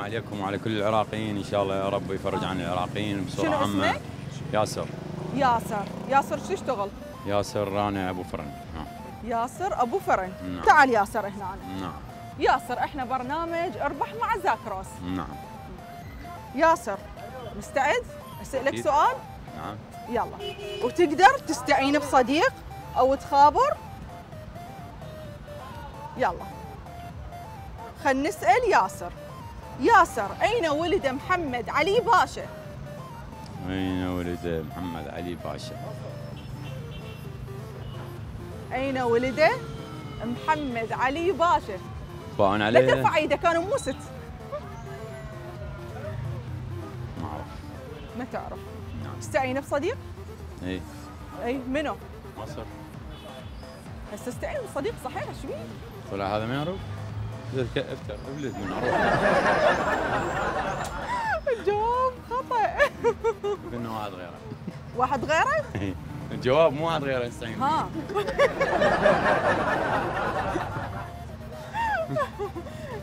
عليكم وعلى كل العراقيين، ان شاء الله يا رب يفرج عن العراقيين بصوره عامه. ياسر. ياسر شو يشتغل؟ ياسر أنا أبو فرن. ياسر أبو فرن. نعم. تعال ياسر هنا أنا. نعم. ياسر إحنا برنامج أربح مع زاكروس. نعم. ياسر مستعد؟ أسألك سؤال؟ نعم. يلا. وتقدر تستعين بصديق أو تخابر؟ يلا. خلينا نسأل ياسر. ياسر أين ولد محمد علي باشا؟ أين ولد محمد علي باشا؟ أين ولد محمد علي باشا؟ باعون عليه؟ لا ترفع ايدك أنا مو ست. ما أعرف. ما تعرف؟ نعم. استعينه بصديق؟ إي. إي منو؟ مصر. هسه استعين بصديق صحيح شو بيه؟ طلع هذا ما يعرف؟ افتر ابلد من الجواب خطأ. منو واحد غيره؟ واحد غيره؟ إي. الجواب مو واحد غيره استعين. ها.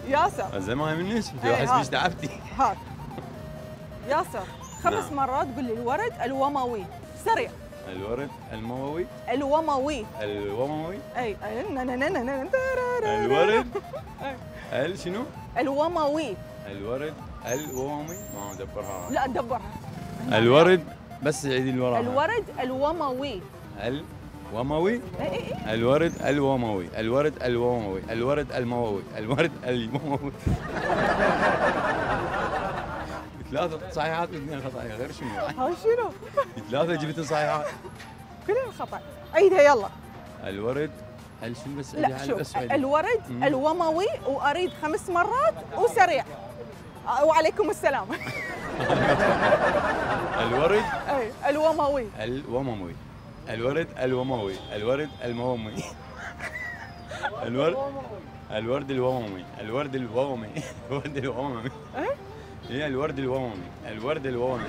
ياسر زين ما يهمنيش انت احس بيش تعبتي. هات ياسر خمس مرات قول لي الورد الوموي سريع. الورد المووي. الوموي. الوموي. اي الورد ال شنو؟ الوموي. الورد الوموي ما دبرها. لا دبرها. الورد بس عيدي اللي وراها. الورد الوموي. وموي. الورد الوموي. الورد الوموي. الورد المووي. الورد الوموي. ثلاثة صحيحات واثنين خطأ غير شنو؟ ها شنو؟ ثلاثة جبت صحيحات كلهم خطأ. عيدها يلا. الورد هل شنو بس؟ لا شوف الورد الوموي وأريد خمس مرات وسريع وعليكم السلام. الورد الوموي. الوموي. الورد الوموي. الورد الوموي. الورد الورد الوموي. الورد الوموي. الورد الوموي. ايه الورد الوموي. الورد الوموي.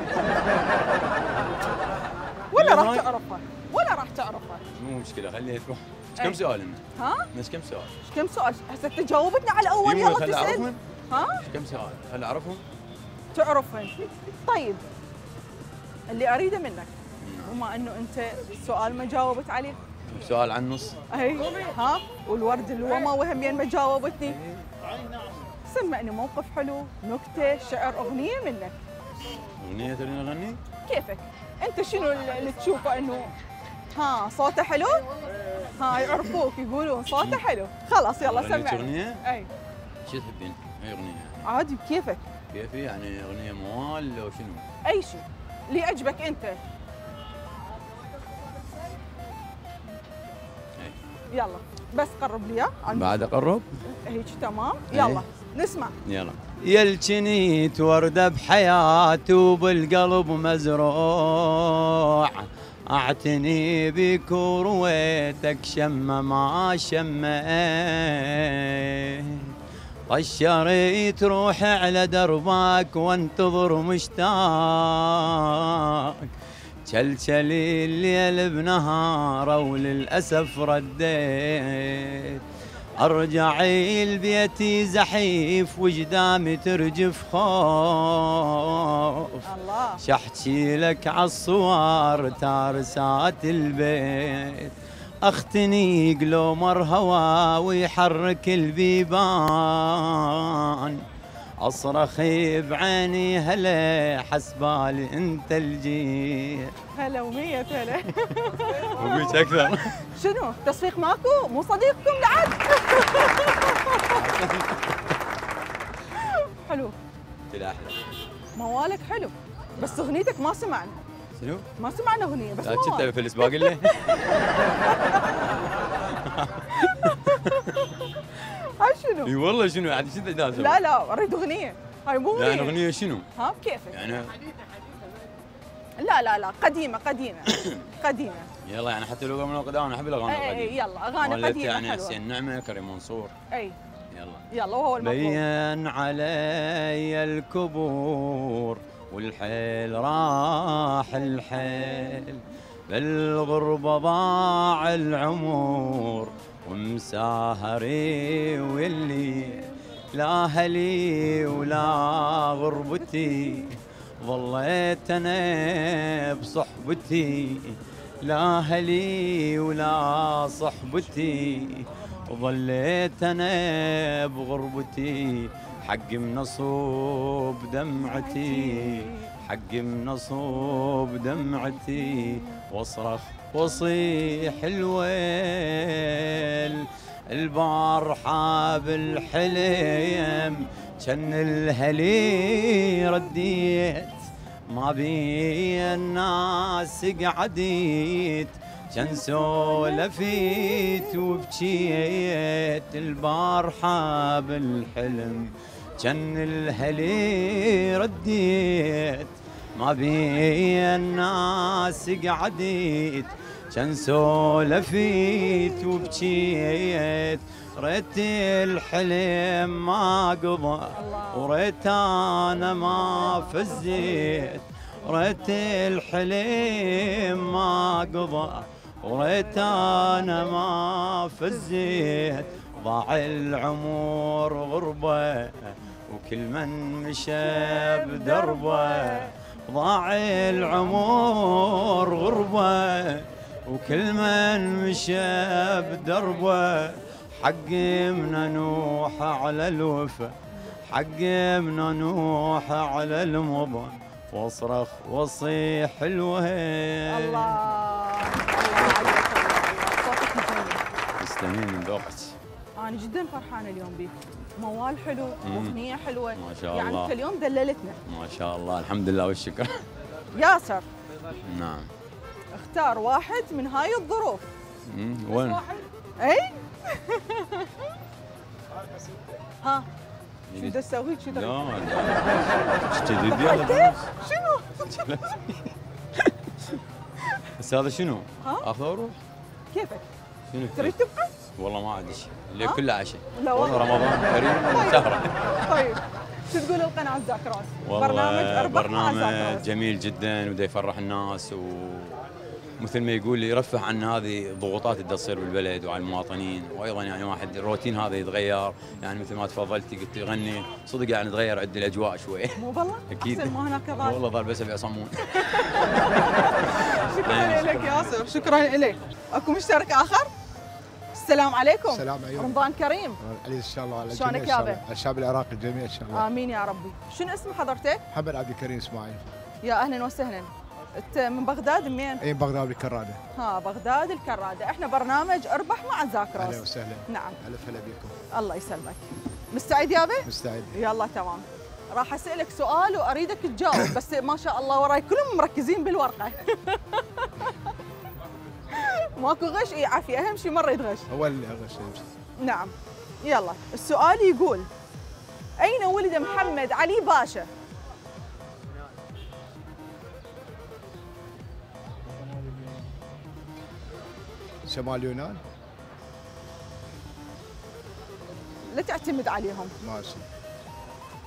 ولا راح تعرفه ولا راح تعرفه. مو مشكله خليها تروح. كم سؤال لنا؟ ها؟ بس كم سؤال؟ كم سؤال؟ هسه انت جاوبتنا على الاول يلا تسال. ها؟ كم سؤال؟ هل اعرفهم؟ تعرفهم. طيب اللي اريده منك وما انه انت سؤال ما جاوبت عليه سؤال عن نص اي ها والورد الوموي همين ما جاوبتني سمع انه موقف حلو نكته شعر اغنيه منك اغنيه تريد اغني كيفك انت شنو اللي تشوفه انه ها صوته حلو ها يعرفوك يقولون صوته حلو خلاص يلا سمع اغنيه اي شو تحبين اي اغنيه عادي كيفك كيفي يعني اغنيه موال لو شنو اي شيء اللي يعجبك انت يلا بس قرب لي بعد اقرب هيك تمام يلا نسمع يلا يلجنيت ورده بحياتي وبالقلب مزروع اعتني بك ورويتك شمه ما شميت طشريت روحي على دربك وانتظر مشتاق شلشلي الليل بنهاره وللأسف رديت أرجعي لبيتي زحيف وجدامي ترجف خوف شحكي لك عالصوار تارسات البيت أختني قلومر هوا ويحرك البيبان اصرخي بعيني هلا حسبالي انت الجيل هلا ومية هلا وبيش اكثر شنو تصفيق ماكو مو صديقكم بعد حلو طلع احلى موالك حلو بس اغنيتك ما سمعنا شنو؟ ما سمعنا اغنيه بس موالك كنت في الاسباق اللي شنو؟ اي والله شنو عاد شنو لازم؟ لا لا اريد اغنيه هاي مو اغنيه لا اغنيه شنو؟ ها بكيفك يعني حديثه لا لا لا قديمه قديمه قديمه يلا يعني حتى لو من القدام انا احب الاغاني القديمه اي يلا اغاني قديمه يعني حسين نعمه كريم منصور اي يلا يلا وهو المطلوب بين علي الكبور والحيل راح الحيل بالغربه ضاع العمر ومساهري واللي لا اهلي ولا غربتي ظليت انا بصحبتي لا أهلي ولا صحبتي، ظليت أنا بغربتي، حقي منصوب دمعتي، حقي منصوب دمعتي، واصرخ واصيح الويل. البار حاب الحليم جن الهلي رديت، ما بي الناس قعديت، جن سولفيت وبجيت. البار حاب الحلم جن الهلي رديت، ما بي الناس قعديت، جن سولفيت وبجيت. ريت الحلم ما قضى وريت انا ما فزيت، ريت الحلم ما قضى وريت انا ما فزيت. ضاع العمر غربه وكل من مشى بدربه، ضاع العمر غربه وكل من مشى بدربه. حقي من نوح على الوفا، حقي من نوح على المضى، واصرخ واصيح الوهيل. الله صوتك مفيد. تسلمين من ذوقك. انا جدا فرحانه اليوم بيك، موال حلو، اغنيه حلوه، ما شاء الله. يعني انت اليوم دللتنا. ما شاء الله، الحمد لله والشكر. ياسر، نعم، اختار واحد من هاي الظروف. وين؟ واحد؟ اي ها شو بدي اسوي؟ شو بدي اسوي؟ جديد يلا شنو؟ بس هذا شنو؟ اخذ واروح؟ كيفك؟ شنو؟ تريد تبقى؟ والله ما عندي شيء، الليل كله عشاء، والله رمضان كريم سهرة. طيب شو تقول القناة الزاكراس؟ والله برنامج جميل جدا ودا يفرح الناس، و مثل ما يقول يرفه عن هذه الضغوطات اللي تصير بالبلد وعلى المواطنين، وايضا يعني واحد الروتين هذا يتغير، يعني مثل ما تفضلتي قلت يغني صدق يعني تغير عد الاجواء شوي. مو بالله؟ اكيد احسن ما هناك كذا. والله ظل بس ابي اصمم. شكرا لك ياسر، شكرا لك. اكو مشترك اخر؟ السلام عليكم. السلام عليكم. رمضان كريم. ان شاء الله على شلونك يابا؟ الشعب العراقي الجميع ان شاء الله. امين يا ربي. شنو اسم حضرتك؟ محمد علي كريم اسماعيل. يا اهلا وسهلا. انت من بغداد منين؟ اي بغداد الكرادة. ها بغداد الكرادة، احنا برنامج اربح مع زاكراس. اهلا وسهلا. نعم. الف هلا بكم. الله يسلمك. مستعد يابا؟ مستعد. يلا تمام. راح اسالك سؤال واريدك تجاوب، بس ما شاء الله وراي كلهم مركزين بالورقة. ماكو غش؟ اي عافية، اهم شيء مرة يتغش. هو اللي غش. نعم. يلا، السؤال يقول: أين ولد محمد علي باشا؟ شمال اليونان. لا تعتمد عليهم. ماشي.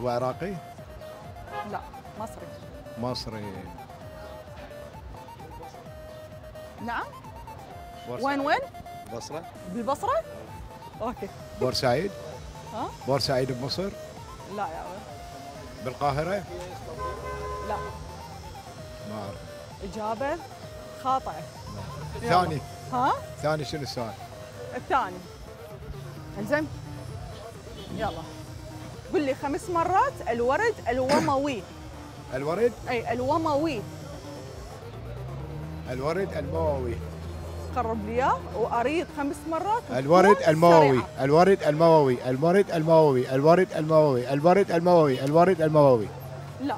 هو عراقي؟ لا، مصري. مصري. نعم. وين؟ البصرة. بالبصرة؟ اوكي. بورسعيد؟ ها؟ بورسعيد بمصر؟ لا يا ولد. بالقاهرة؟ لا. ما أعرف. إجابة خاطئة. ثاني. ها؟ ثاني شنو السؤال؟ الثاني. الزم؟ يلا. قل لي 5 مرات الورد الوموي. الورد؟ أي الوموي. الورد الوموي. قرب لي اياه واريد 5 مرات. الورد المووي. الورد المووي. الورد المووي. الورد المووي. الورد المووي. الورد المووي. لا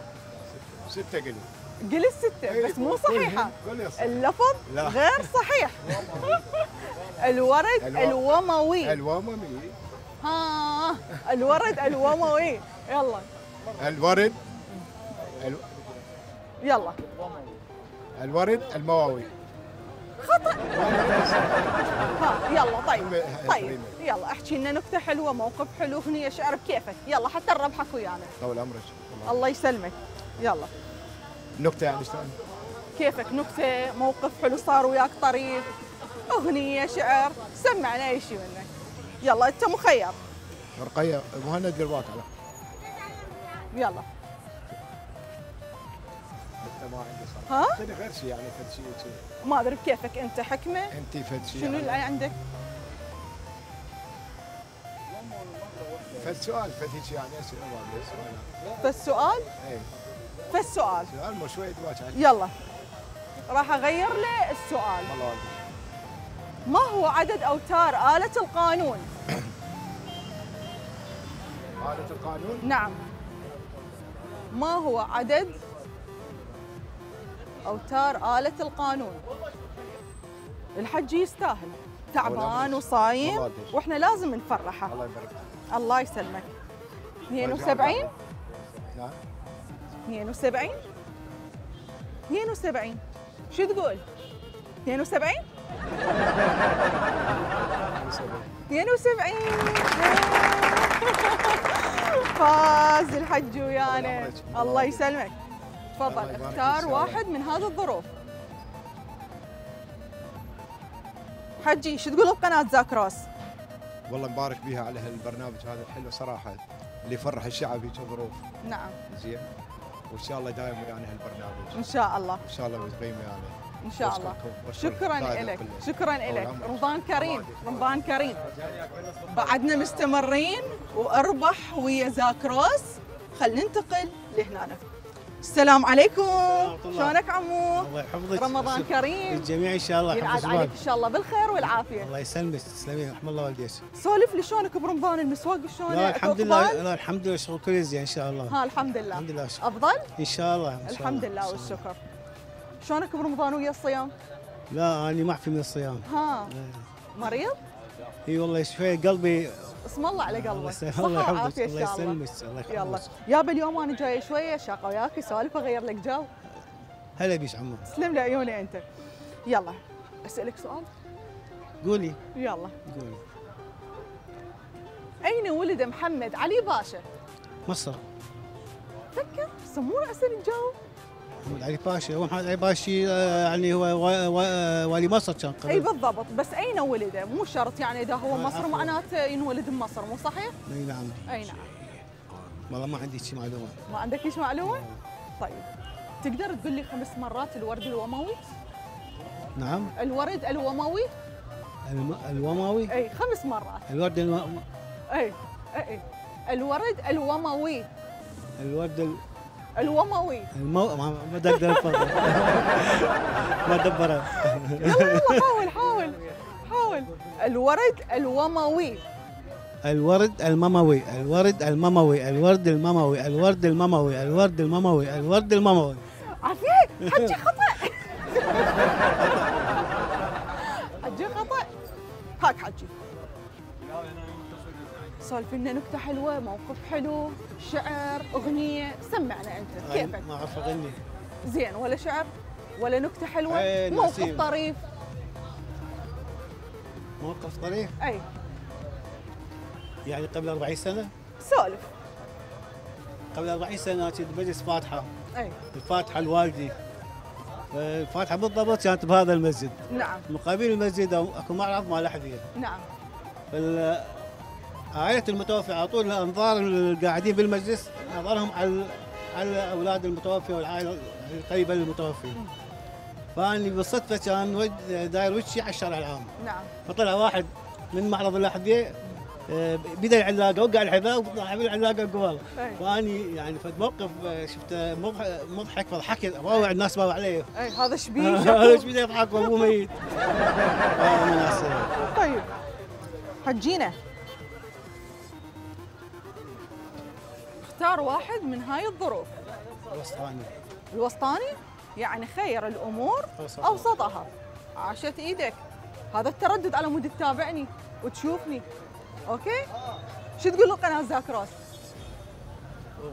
6 قلت. قلت 6 بس مو صحيحه، اللفظ غير صحيح. الورد الوموي. الوموي. ها الورد الوموي. يلا الورد. يلا الورد المووي. خطأ. ها يلا. طيب يلا احكي لنا نكته حلوه، موقف حلو، اغنيه، شعر، بكيفك. يلا حتى نربحك ويانا. طول عمرك. الله يسلمك. يلا نكته يعني شلون؟ كيفك، نكته، موقف حلو صار وياك طريف، اغنيه، شعر، سمعنا اي شيء منك. يلا انت مخير. رقيه مهند بالواقع. يلا حتى ما عندي صراحه. ها؟ انا غير شيء يعني فد شيء ما ادري بكيفك انت حكمه. انت فد شيء شنو اللي عندك؟ فالسؤال فد هيك يعني اسئله ما ادري اسئله. فالسؤال؟ اي. فالسؤال. سؤال مو شويه تواجه. يلا. راح اغير له السؤال. والله ما هو عدد اوتار آلة القانون؟ آلة القانون؟ نعم. ما هو عدد أوتار آلة القانون؟ الحج يستاهل، تعبان وصايم واحنا لازم نفرحه. الله يبارك فيك. الله يسلمك. 72 نعم 72 72 شو تقول؟ 72 72 فاز الحج ويانا. الله يسلمك. تفضل اختار واحد من هذه الظروف. حجي شو تقول بقناة زاكروس؟ والله مبارك بيها على هالبرنامج هذا الحلو صراحه اللي يفرح الشعب بهيك ظروف. نعم. زين وان شاء الله دايم ويانا هالبرنامج. ان شاء الله. ان شاء الله وتقيم ويانا. ان شاء الله. شكرا لك. شكرا لك. رمضان كريم. رمضان كريم. بعدنا مستمرين واربح ويا زاكروس. خلينا ننتقل لهنا. السلام عليكم. شلونك عمو؟ الله يحفظك. رمضان كريم للجميع ان شاء الله. ينعاد عليك ان شاء الله بالخير والعافيه. الله يسلمك. تسلمين. رحم الله والديك. سولف لي شلونك برمضان؟ المسواق شلونه؟ لا الحمد لله. لا الحمد لله شغل كل زين ان شاء الله. ها الحمد لله. الحمد لله. افضل؟ ان شاء الله. الحمد لله والشكر. شلونك برمضان ويا الصيام؟ لا أنا معفي من الصيام. ها مريض؟ اي والله شوي قلبي. اسم الله على قلبك. صحة وعافية إن شاء الله. يلا يابا اليوم أنا جاية شوية شاقة وياك سوالف أغير لك جو. هلا بيش عمو. تسلم لي عيوني أنت. يلا أسألك سؤال. قولي. يلا قولي. أين ولد محمد علي باشا؟ مصر. فكر سموه عشان نجاوب. محمد علي باشا. هو محمد علي باشا يعني هو والي مصر كان قبل. اي بالضبط. بس اين ولده؟ مو شرط يعني اذا هو مصر معناته ينولد بمصر مو صحيح؟ اي نعم. اي نعم. والله ما عندي شي معلومه. ما عندك شي معلومه؟ طيب تقدر تقول لي 5 مرات الورد الوموي؟ نعم. الورد الوموي؟ الوموي؟ اي 5 مرات. الورد الوموي. اي اي الورد الوموي. الورد الوموي. ما اقدر افضل ما دبرت. يلا يلا حاول حاول حاول. الورد الوموي. الورد المموي. الورد المموي. الورد المموي. الورد المموي. الورد المموي. الورد المموي. عافيك حجي خطأ. حجي خطأ. هاك حجي سولف لنا نكته حلوه، موقف حلو، شعر، اغنيه، سمعنا انت كيفك؟ ما اعرف اغني. زين ولا شعر ولا نكته حلوه؟ موقف طريف. موقف طريف؟ اي. يعني قبل 40 سنه؟ سولف. قبل 40 سنه كنت بجلس فاتحه. اي. الفاتحه لوالدي. الفاتحه بالضبط كانت بهذا المسجد. نعم. مقابل المسجد اكو معرض مال احذيه. نعم. عائلة المتوفي على طول انظار القاعدين بالمجلس نظرهم على اولاد المتوفي والعائله القريبه للمتوفي. فاني بالصدفه كان داير وجهي على الشارع العام. نعم. فطلع واحد من معرض الاحذيه بدا العلاقه وقع الحذاء وطلع بالعلاقه قوال. فاني يعني فد موقف شفته مضحك فضحكت واوع الناس باوع عليه. اي هذا شبيه هذا شبيه يضحك وابوه ميت. طيب حجينا اختار واحد من هاي الظروف. الوسطاني. الوسطاني يعني خير الامور اوسطها. عاشت ايدك. هذا التردد على مود تتابعني وتشوفني. اوكي؟ شو تقول لقناة زاكروس؟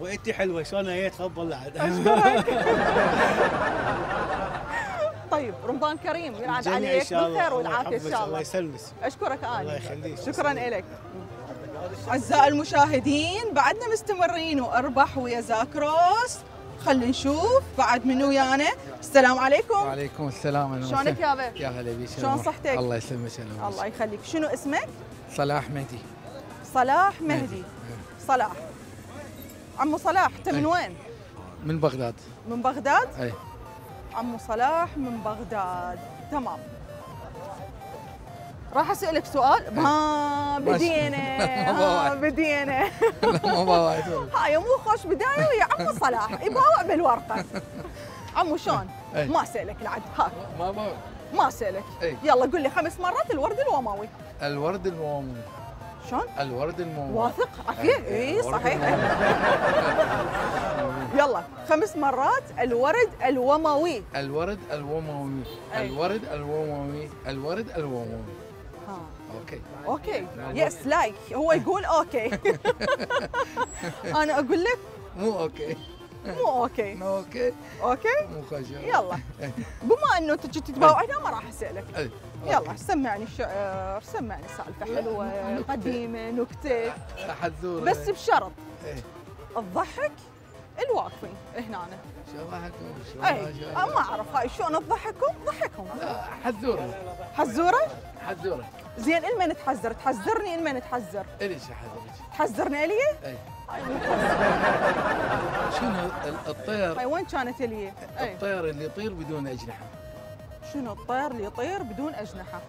وقتي حلوه شلون هي تفضل عاد. اشكرك. طيب رمضان كريم ينعاد عليك بالخير والعافيه ان شاء الله. الله يسلمك. اشكرك انا. الله يخليك. شكرا لك. أعزائي المشاهدين بعدنا مستمرين وأربح ويا زاكروس. خلينا نشوف بعد منو ويانا. السلام عليكم. وعليكم السلام. شلونك يابا؟ يا هلا بيك. شلون صحتك؟ الله يسلمك. الله يخليك. شنو اسمك؟ صلاح مهدي. صلاح مهدي. صلاح عمو صلاح. أنت من وين؟ من بغداد. من بغداد؟ أي. عمو صلاح من بغداد. تمام. راح اسالك سؤال. بدينا هاي مو خوش بدايه ويا عمو صلاح يباوع بالورقه. عمو شلون؟ ما اسالك العد. هاك ما اسالك. يلا قول لي 5 مرات الورد الوموي. الورد الوموي شلون؟ الورد المومي. واثق؟ عافيه؟ اي صحيح. يلا 5 مرات الورد الوموي. الورد الوموي. الورد الوموي. الورد الوموي. ها اوكي يس لايك هو يقول اوكي. انا اقول لك مو اوكي مو خجل. يلا بما انه تجي تتباوعين ما راح اسالك. يلا سمعني شعر، سمعني سالفه حلوه قديمه نكته حتزور، بس بشرط الضحك الواقفين هنا. شو ضحكوا؟ ما اعرف هاي شلون تضحكوا؟ ضحكهم حزوره. زين المن تحزر؟ تحزرني المن تحزر؟ اليش احزرك. تحزرني الي؟ اي. شنو الطير؟ اي وين كانت الي؟ الطير اللي يطير بدون اجنحه. شنو الطير اللي يطير بدون اجنحه؟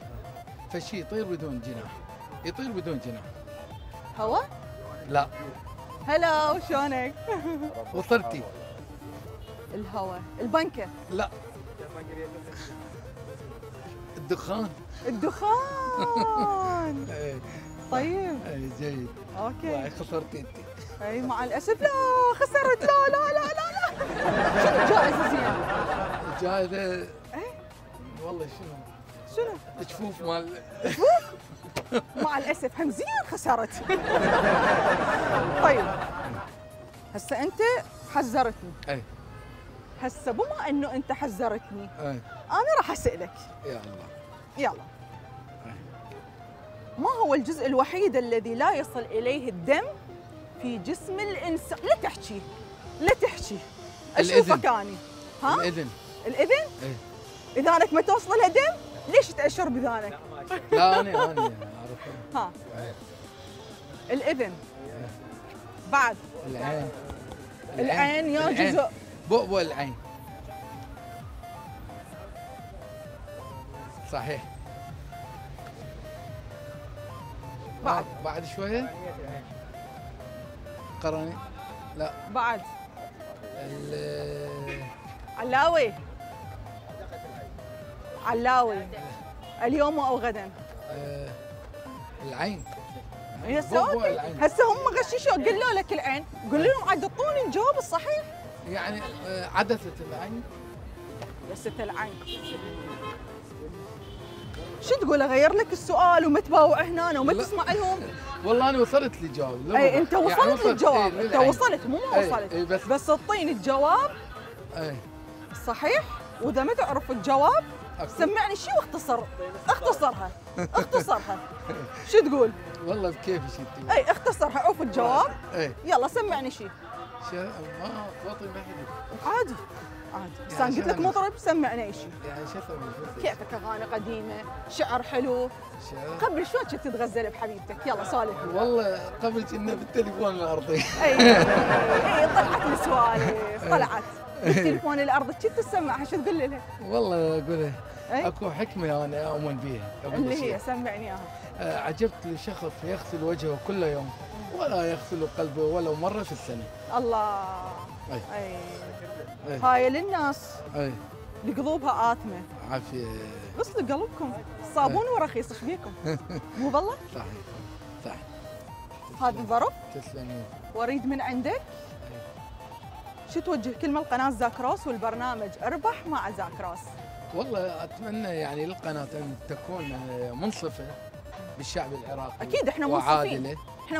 فشي يطير بدون جناح. يطير بدون جناح. هوا؟ لا. هلا وشونك؟ وصلتي. الهواء. البنكة. لا. الدخان. طيب. اي جيد. اوكي. خسرتي انت. اي مع الاسف. لا خسرت. لا. شنو الجائزة زينة؟ الجائزة اي والله شنو؟ جفوف مال مع الاسف هم زين خسرت. طيب هسه انت حذرتني. اي هسه بما انه انت حذرتني انا راح اسالك. يا الله يلا. ما هو الجزء الوحيد الذي لا يصل اليه الدم في جسم الانسان؟ لا تحكي اشوفك اني. ها؟ الاذن؟ اي. اذانك ما توصل لها دم؟ ليش تاشر بذانك؟ لا انا اعرف. ها الاذن. بعد العين يا جزء. بؤبؤ العين. صحيح. بعد شويه قراني. لا بعد علاوي. اليوم او غدا. العين. هسه هم غششوا قالوا لك العين، قول لهم عاد اعطوني الجواب الصحيح. يعني عدسه العين. شو تقول اغير لك السؤال ومتباوع هنا وما تسمع لهم؟ والله انا وصلت للجواب. اي انت وصلت للجواب، انت وصلت مو ما وصلت. بس اعطيني الجواب الصحيح، واذا ما تعرف الجواب سمعني شي واختصر. اختصرها. شو تقول؟ والله بكيفك انت. اي اختصرها، عوف الجواب. يلا سمعني شي. ما فاطمه عادي بس انا قلت لك مطرب سمعني شي. يعني شو اسوي؟ كيفك اغاني قديمه، شعر حلو. قبل شوي كنت تتغزل بحبيبتك. يلا سالف. والله قبل كنا بالتليفون الارضي. اي طلعت السوالف، طلعت بالتليفون الارضي. كنت تسمعها شو تقول لها؟ والله اقول لها اكو حكمه انا اؤمن بيها اللي هي سمعني اياها. عجبت لشخص يغسل وجهه كل يوم ولا يغسل قلبه ولو مره في السنه. الله. أي. هاي للناس لقلوبها آثمه. عافيه. غسلوا قلبكم، صابون ورخيص ايش بيكم؟ مو بالله؟ صحيح. هذا ضرب. تسلمين. واريد من عندك شو توجه كلمه لقناه زاكروس والبرنامج اربح مع زاكروس؟ والله اتمنى يعني للقناه ان تكون منصفه بالشعب العراقي. اكيد احنا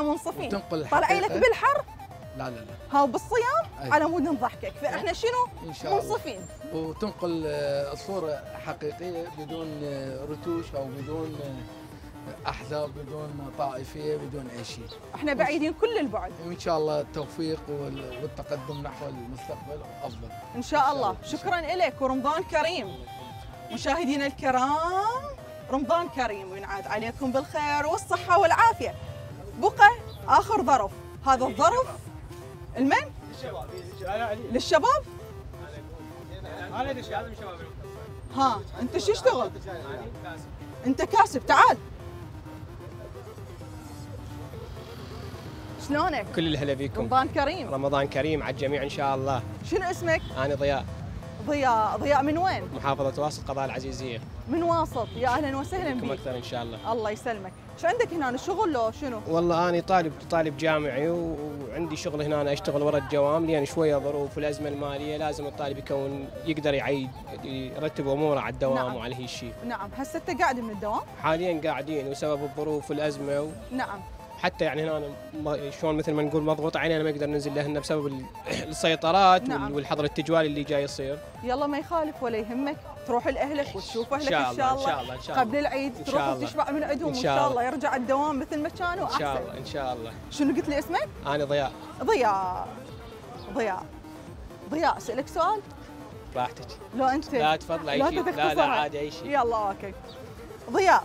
منصفين. طالعين لك بالحر؟ لا. ها وبالصيام على مود نضحكك، فاحنا شنو؟ منصفين. وتنقل الصوره حقيقيه بدون رتوش او بدون احزاب، بدون طائفيه، بدون اي شيء. احنا بعيدين كل البعد. وان شاء الله التوفيق والتقدم نحو المستقبل افضل. ان شاء الله. شكرا لك ورمضان كريم. مشاهدينا الكرام رمضان كريم وينعاد عليكم بالخير والصحه والعافيه. بقى اخر ظرف. هذا الظرف المن؟ للشباب. ها انت شو تشتغل؟ انت كاسب. تعال. شلونك؟ كل الهلا بيكم. رمضان كريم. رمضان كريم على الجميع ان شاء الله. شنو اسمك؟ انا ضياء. ضياء من وين؟ محافظة واسط قضاء العزيزية. من واسط، يا اهلا وسهلا بك. اكثر ان شاء الله. الله يسلمك. شو عندك هنا؟ شغل لو شنو؟ والله انا طالب جامعي وعندي شغل هنا. أنا اشتغل ورا الدوام لان يعني شويه ظروف والازمه الماليه لازم الطالب يكون يقدر يعيد يرتب اموره على الدوام. نعم. وعلى هالشيء. نعم. هسه انت قاعد من الدوام؟ حاليا قاعدين وسبب الظروف والازمه نعم. حتى يعني هنا أنا شلون مثل ما نقول مضغوط علينا، ما نقدر ننزل لهن بسبب السيطرات. نعم. والحظر التجوالي اللي جاي يصير. يلا ما يخالف ولا يهمك، تروح لاهلك وتشوف اهلك ان شاء الله قبل العيد، تروح وتشبع من عندهم وان شاء الله يرجع الدوام مثل ما كانوا احسن. ان شاء الله ان شاء الله. شنو قلت لي اسمك؟ انا ضياء. ضياء اسالك سؤال؟ براحتك. لو انت لا تفضل اي شيء، لا عادي اي شيء. يلا اوكي. ضياء،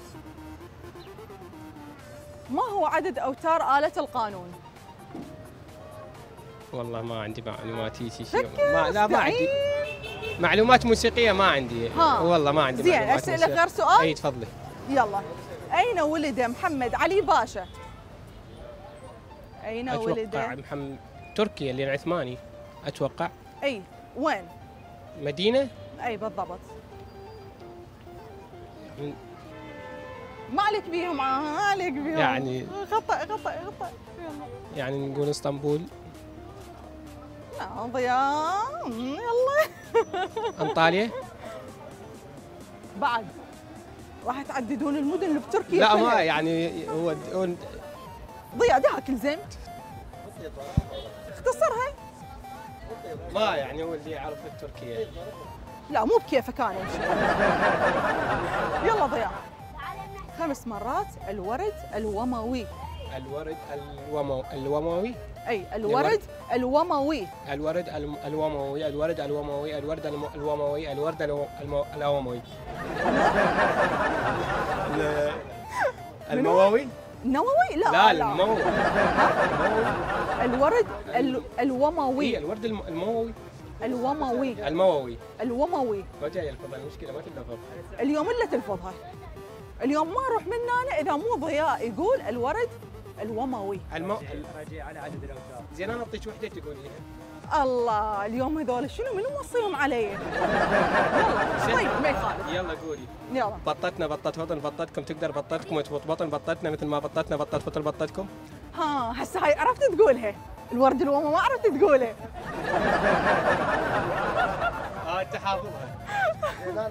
ما هو عدد أوتار آلة القانون؟ والله ما عندي معلومات شيء. ما عندي معلومات موسيقية، ما عندي. والله ما عندي. زين أسألك غير سؤال؟ أي تفضلي. يلا. أين ولد محمد علي باشا؟ أين ولد؟ أتوقع تركيا اللي عثماني أتوقع. أي وين؟ مدينة؟ أي بالضبط. ما عليك بيهم، ما عليك بيهم. يعني خطأ. يعني نقول اسطنبول. لا ضياء. يلا. انطاليا. بعد راح تعددون المدن اللي بتركيا. لا ما يعني هو ضياء دهك الزين. اختصرها. ما يعني هو اللي يعرف التركية. لا مو بكيفك انا. يلا ضياء. 5 مرات الورد الوموي. الورد الوموي. اي الورد الوموي. الورد الوموي. الورد الوموي. الورد الوموي. الورد الوموي. المووي. نووي. لا المووي. الورد الوموي. الورد المووي. الوموي. المووي. الوموي. ما جاي الفضل، المشكلة ما تلفظ. اليوم الا تلفظها. اليوم ما اروح من هنا اذا مو ضياء يقول الورد الوموي. راجع على عدد الاوتار. زين انا اعطيك وحده تقوليها. الله اليوم هذول شنو من موصيهم علي؟ يلا طيب ما يخالف. يلا قولي. يلا. بطتنا بطت فطن بطتكم تقدر بطتكم وتبط بطن بطتنا مثل ما بطتنا بطت فطن بطتكم. هسه هاي عرفت تقولها. الورد الوموي ما عرفت تقوله. انت حافظها. انا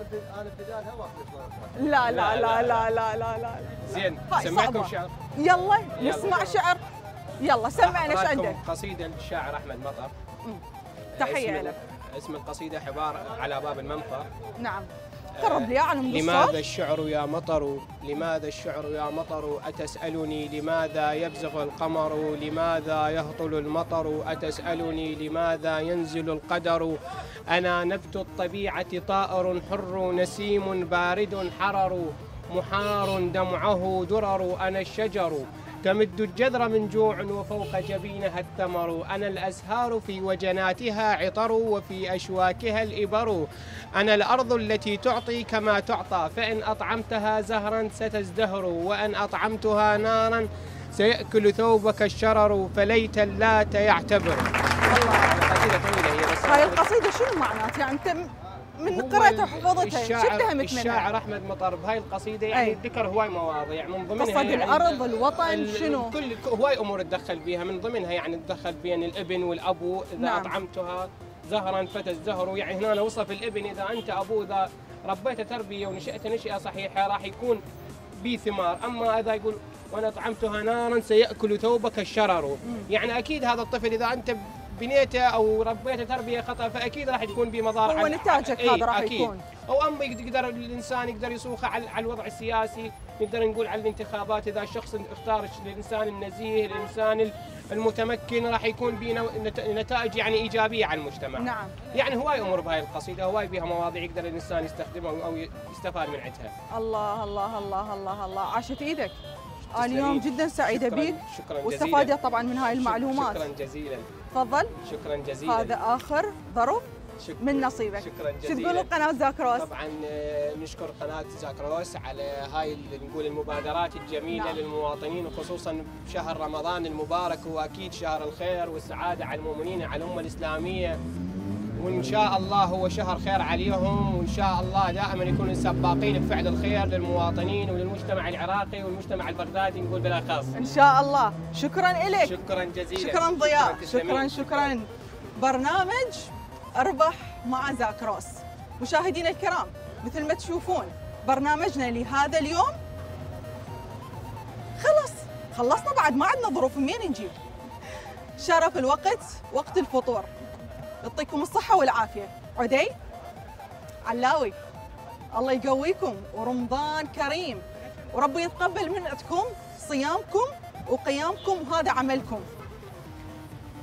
بدايتها ما اختصرتها. لا لا لا لا لا لا لا. زين سمعكم شعر. يلا نسمع شعر. يلا سمعنا ايش عندك. قصيده للشاعر احمد المطر. تحيه لك. اسم القصيده حوار على باب الممطر. نعم. قرب لي اعلم بالصوت. لماذا الشعر يا مطر، لماذا الشعر يا مطر، أتسألني لماذا يبزغ القمر، لماذا يهطل المطر، أتسألني لماذا ينزل القدر، أنا نبت الطبيعة طائر حر، نسيم بارد حرر، محار دمعه درر، أنا الشجر تمد الجذر من جوع وفوق جبينها الثمر، أنا الأزهار في وجناتها عطر وفي أشواكها الإبر، أنا الأرض التي تعطي كما تعطى، فإن أطعمتها زهرا ستزدهر، وأن أطعمتها نارا سيأكل ثوبك الشرر، فليت اللات يعتبر. قصيدة طويلة هي بس. هاي القصيدة شنو معناتها؟ يعني أنت من قرأتها وحفظتها شو فهمت منها؟ الشاعر احمد مطر بهاي القصيده يعني ذكر هواي مواضيع من ضمنها قصد يعني الارض، الوطن، شنو؟ كل هواي امور تدخل بيها، من ضمنها يعني تدخل بين الابن والابو اذا نعم. اطعمتها زهرا فتزدهر، يعني هنا وصف الابن اذا انت ابوه اذا ربيته تربيه ونشأته نشأه صحيحه راح يكون بي ثمار، اما اذا يقول وانا اطعمتها نارا سيأكل ثوبك الشرر، يعني اكيد هذا الطفل اذا انت بنيته او ربيته تربيه خطا فاكيد راح تكون بمضار هو نتاجك هذا راح يكون. او اما يقدر الانسان يقدر يسوقه على الوضع السياسي، نقدر نقول على الانتخابات اذا الشخص اختار الانسان النزيه، الانسان المتمكن راح يكون بينا نتائج يعني ايجابيه على المجتمع. نعم. يعني هواي امور بهاي القصيده، هواي بها مواضيع يقدر الانسان يستخدمها او يستفاد من عندها. الله الله الله الله الله، عاشت ايدك. اليوم جدا سعيده بيك واستفادت طبعا من هاي المعلومات. شكرا جزيلا. تفضل. شكرا جزيلا. هذا آخر ظرف من نصيبك. شكرا جزيلا. شو تقول لقناة زاكروس؟ طبعا نشكر قناة زاكروس على هاي نقول المبادرات الجميلة للمواطنين، وخصوصا بشهر رمضان المبارك، واكيد شهر الخير والسعادة على المؤمنين على الأمة الإسلامية، وإن شاء الله هو شهر خير عليهم، وإن شاء الله دائما يكونوا سباقين بفعل الخير للمواطنين وللمجتمع العراقي والمجتمع البغدادي نقول بالأخص. إن شاء الله. شكرا إلك. شكرا جزيلا. شكرا ضياء. شكرا. برنامج أربح مع زاكروس. مشاهدينا الكرام، مثل ما تشوفون برنامجنا لهذا اليوم خلصنا، بعد ما عندنا ظروف منين نجيب. شرف الوقت وقت الفطور. يعطيكم الصحة والعافية. عدي علاوي، الله يقويكم ورمضان كريم، وربي يتقبل من عندكم صيامكم وقيامكم، وهذا عملكم.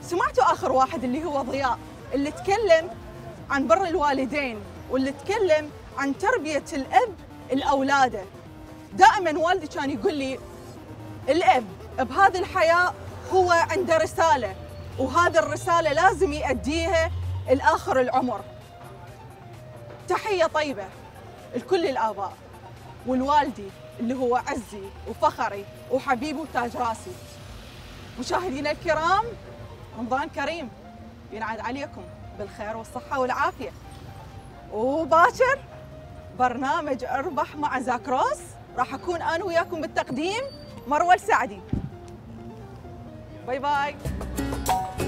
سمعتوا آخر واحد اللي هو ضياء، اللي تكلم عن بر الوالدين، واللي تكلم عن تربية الأب الأولاده. دائما والدي كان يقول لي الأب بهذه الحياة هو عنده رسالة، وهذا الرسالة لازم يأديها الآخر العمر. تحية طيبة لكل الآباء، والوالدي اللي هو عزي وفخري وحبيبي وتاج راسي. مشاهدينا الكرام، رمضان كريم، ينعاد عليكم بالخير والصحة والعافية. وباشر برنامج أربح مع زاكروس راح أكون أنا وياكم بالتقديم مروة السعدي. باي باي.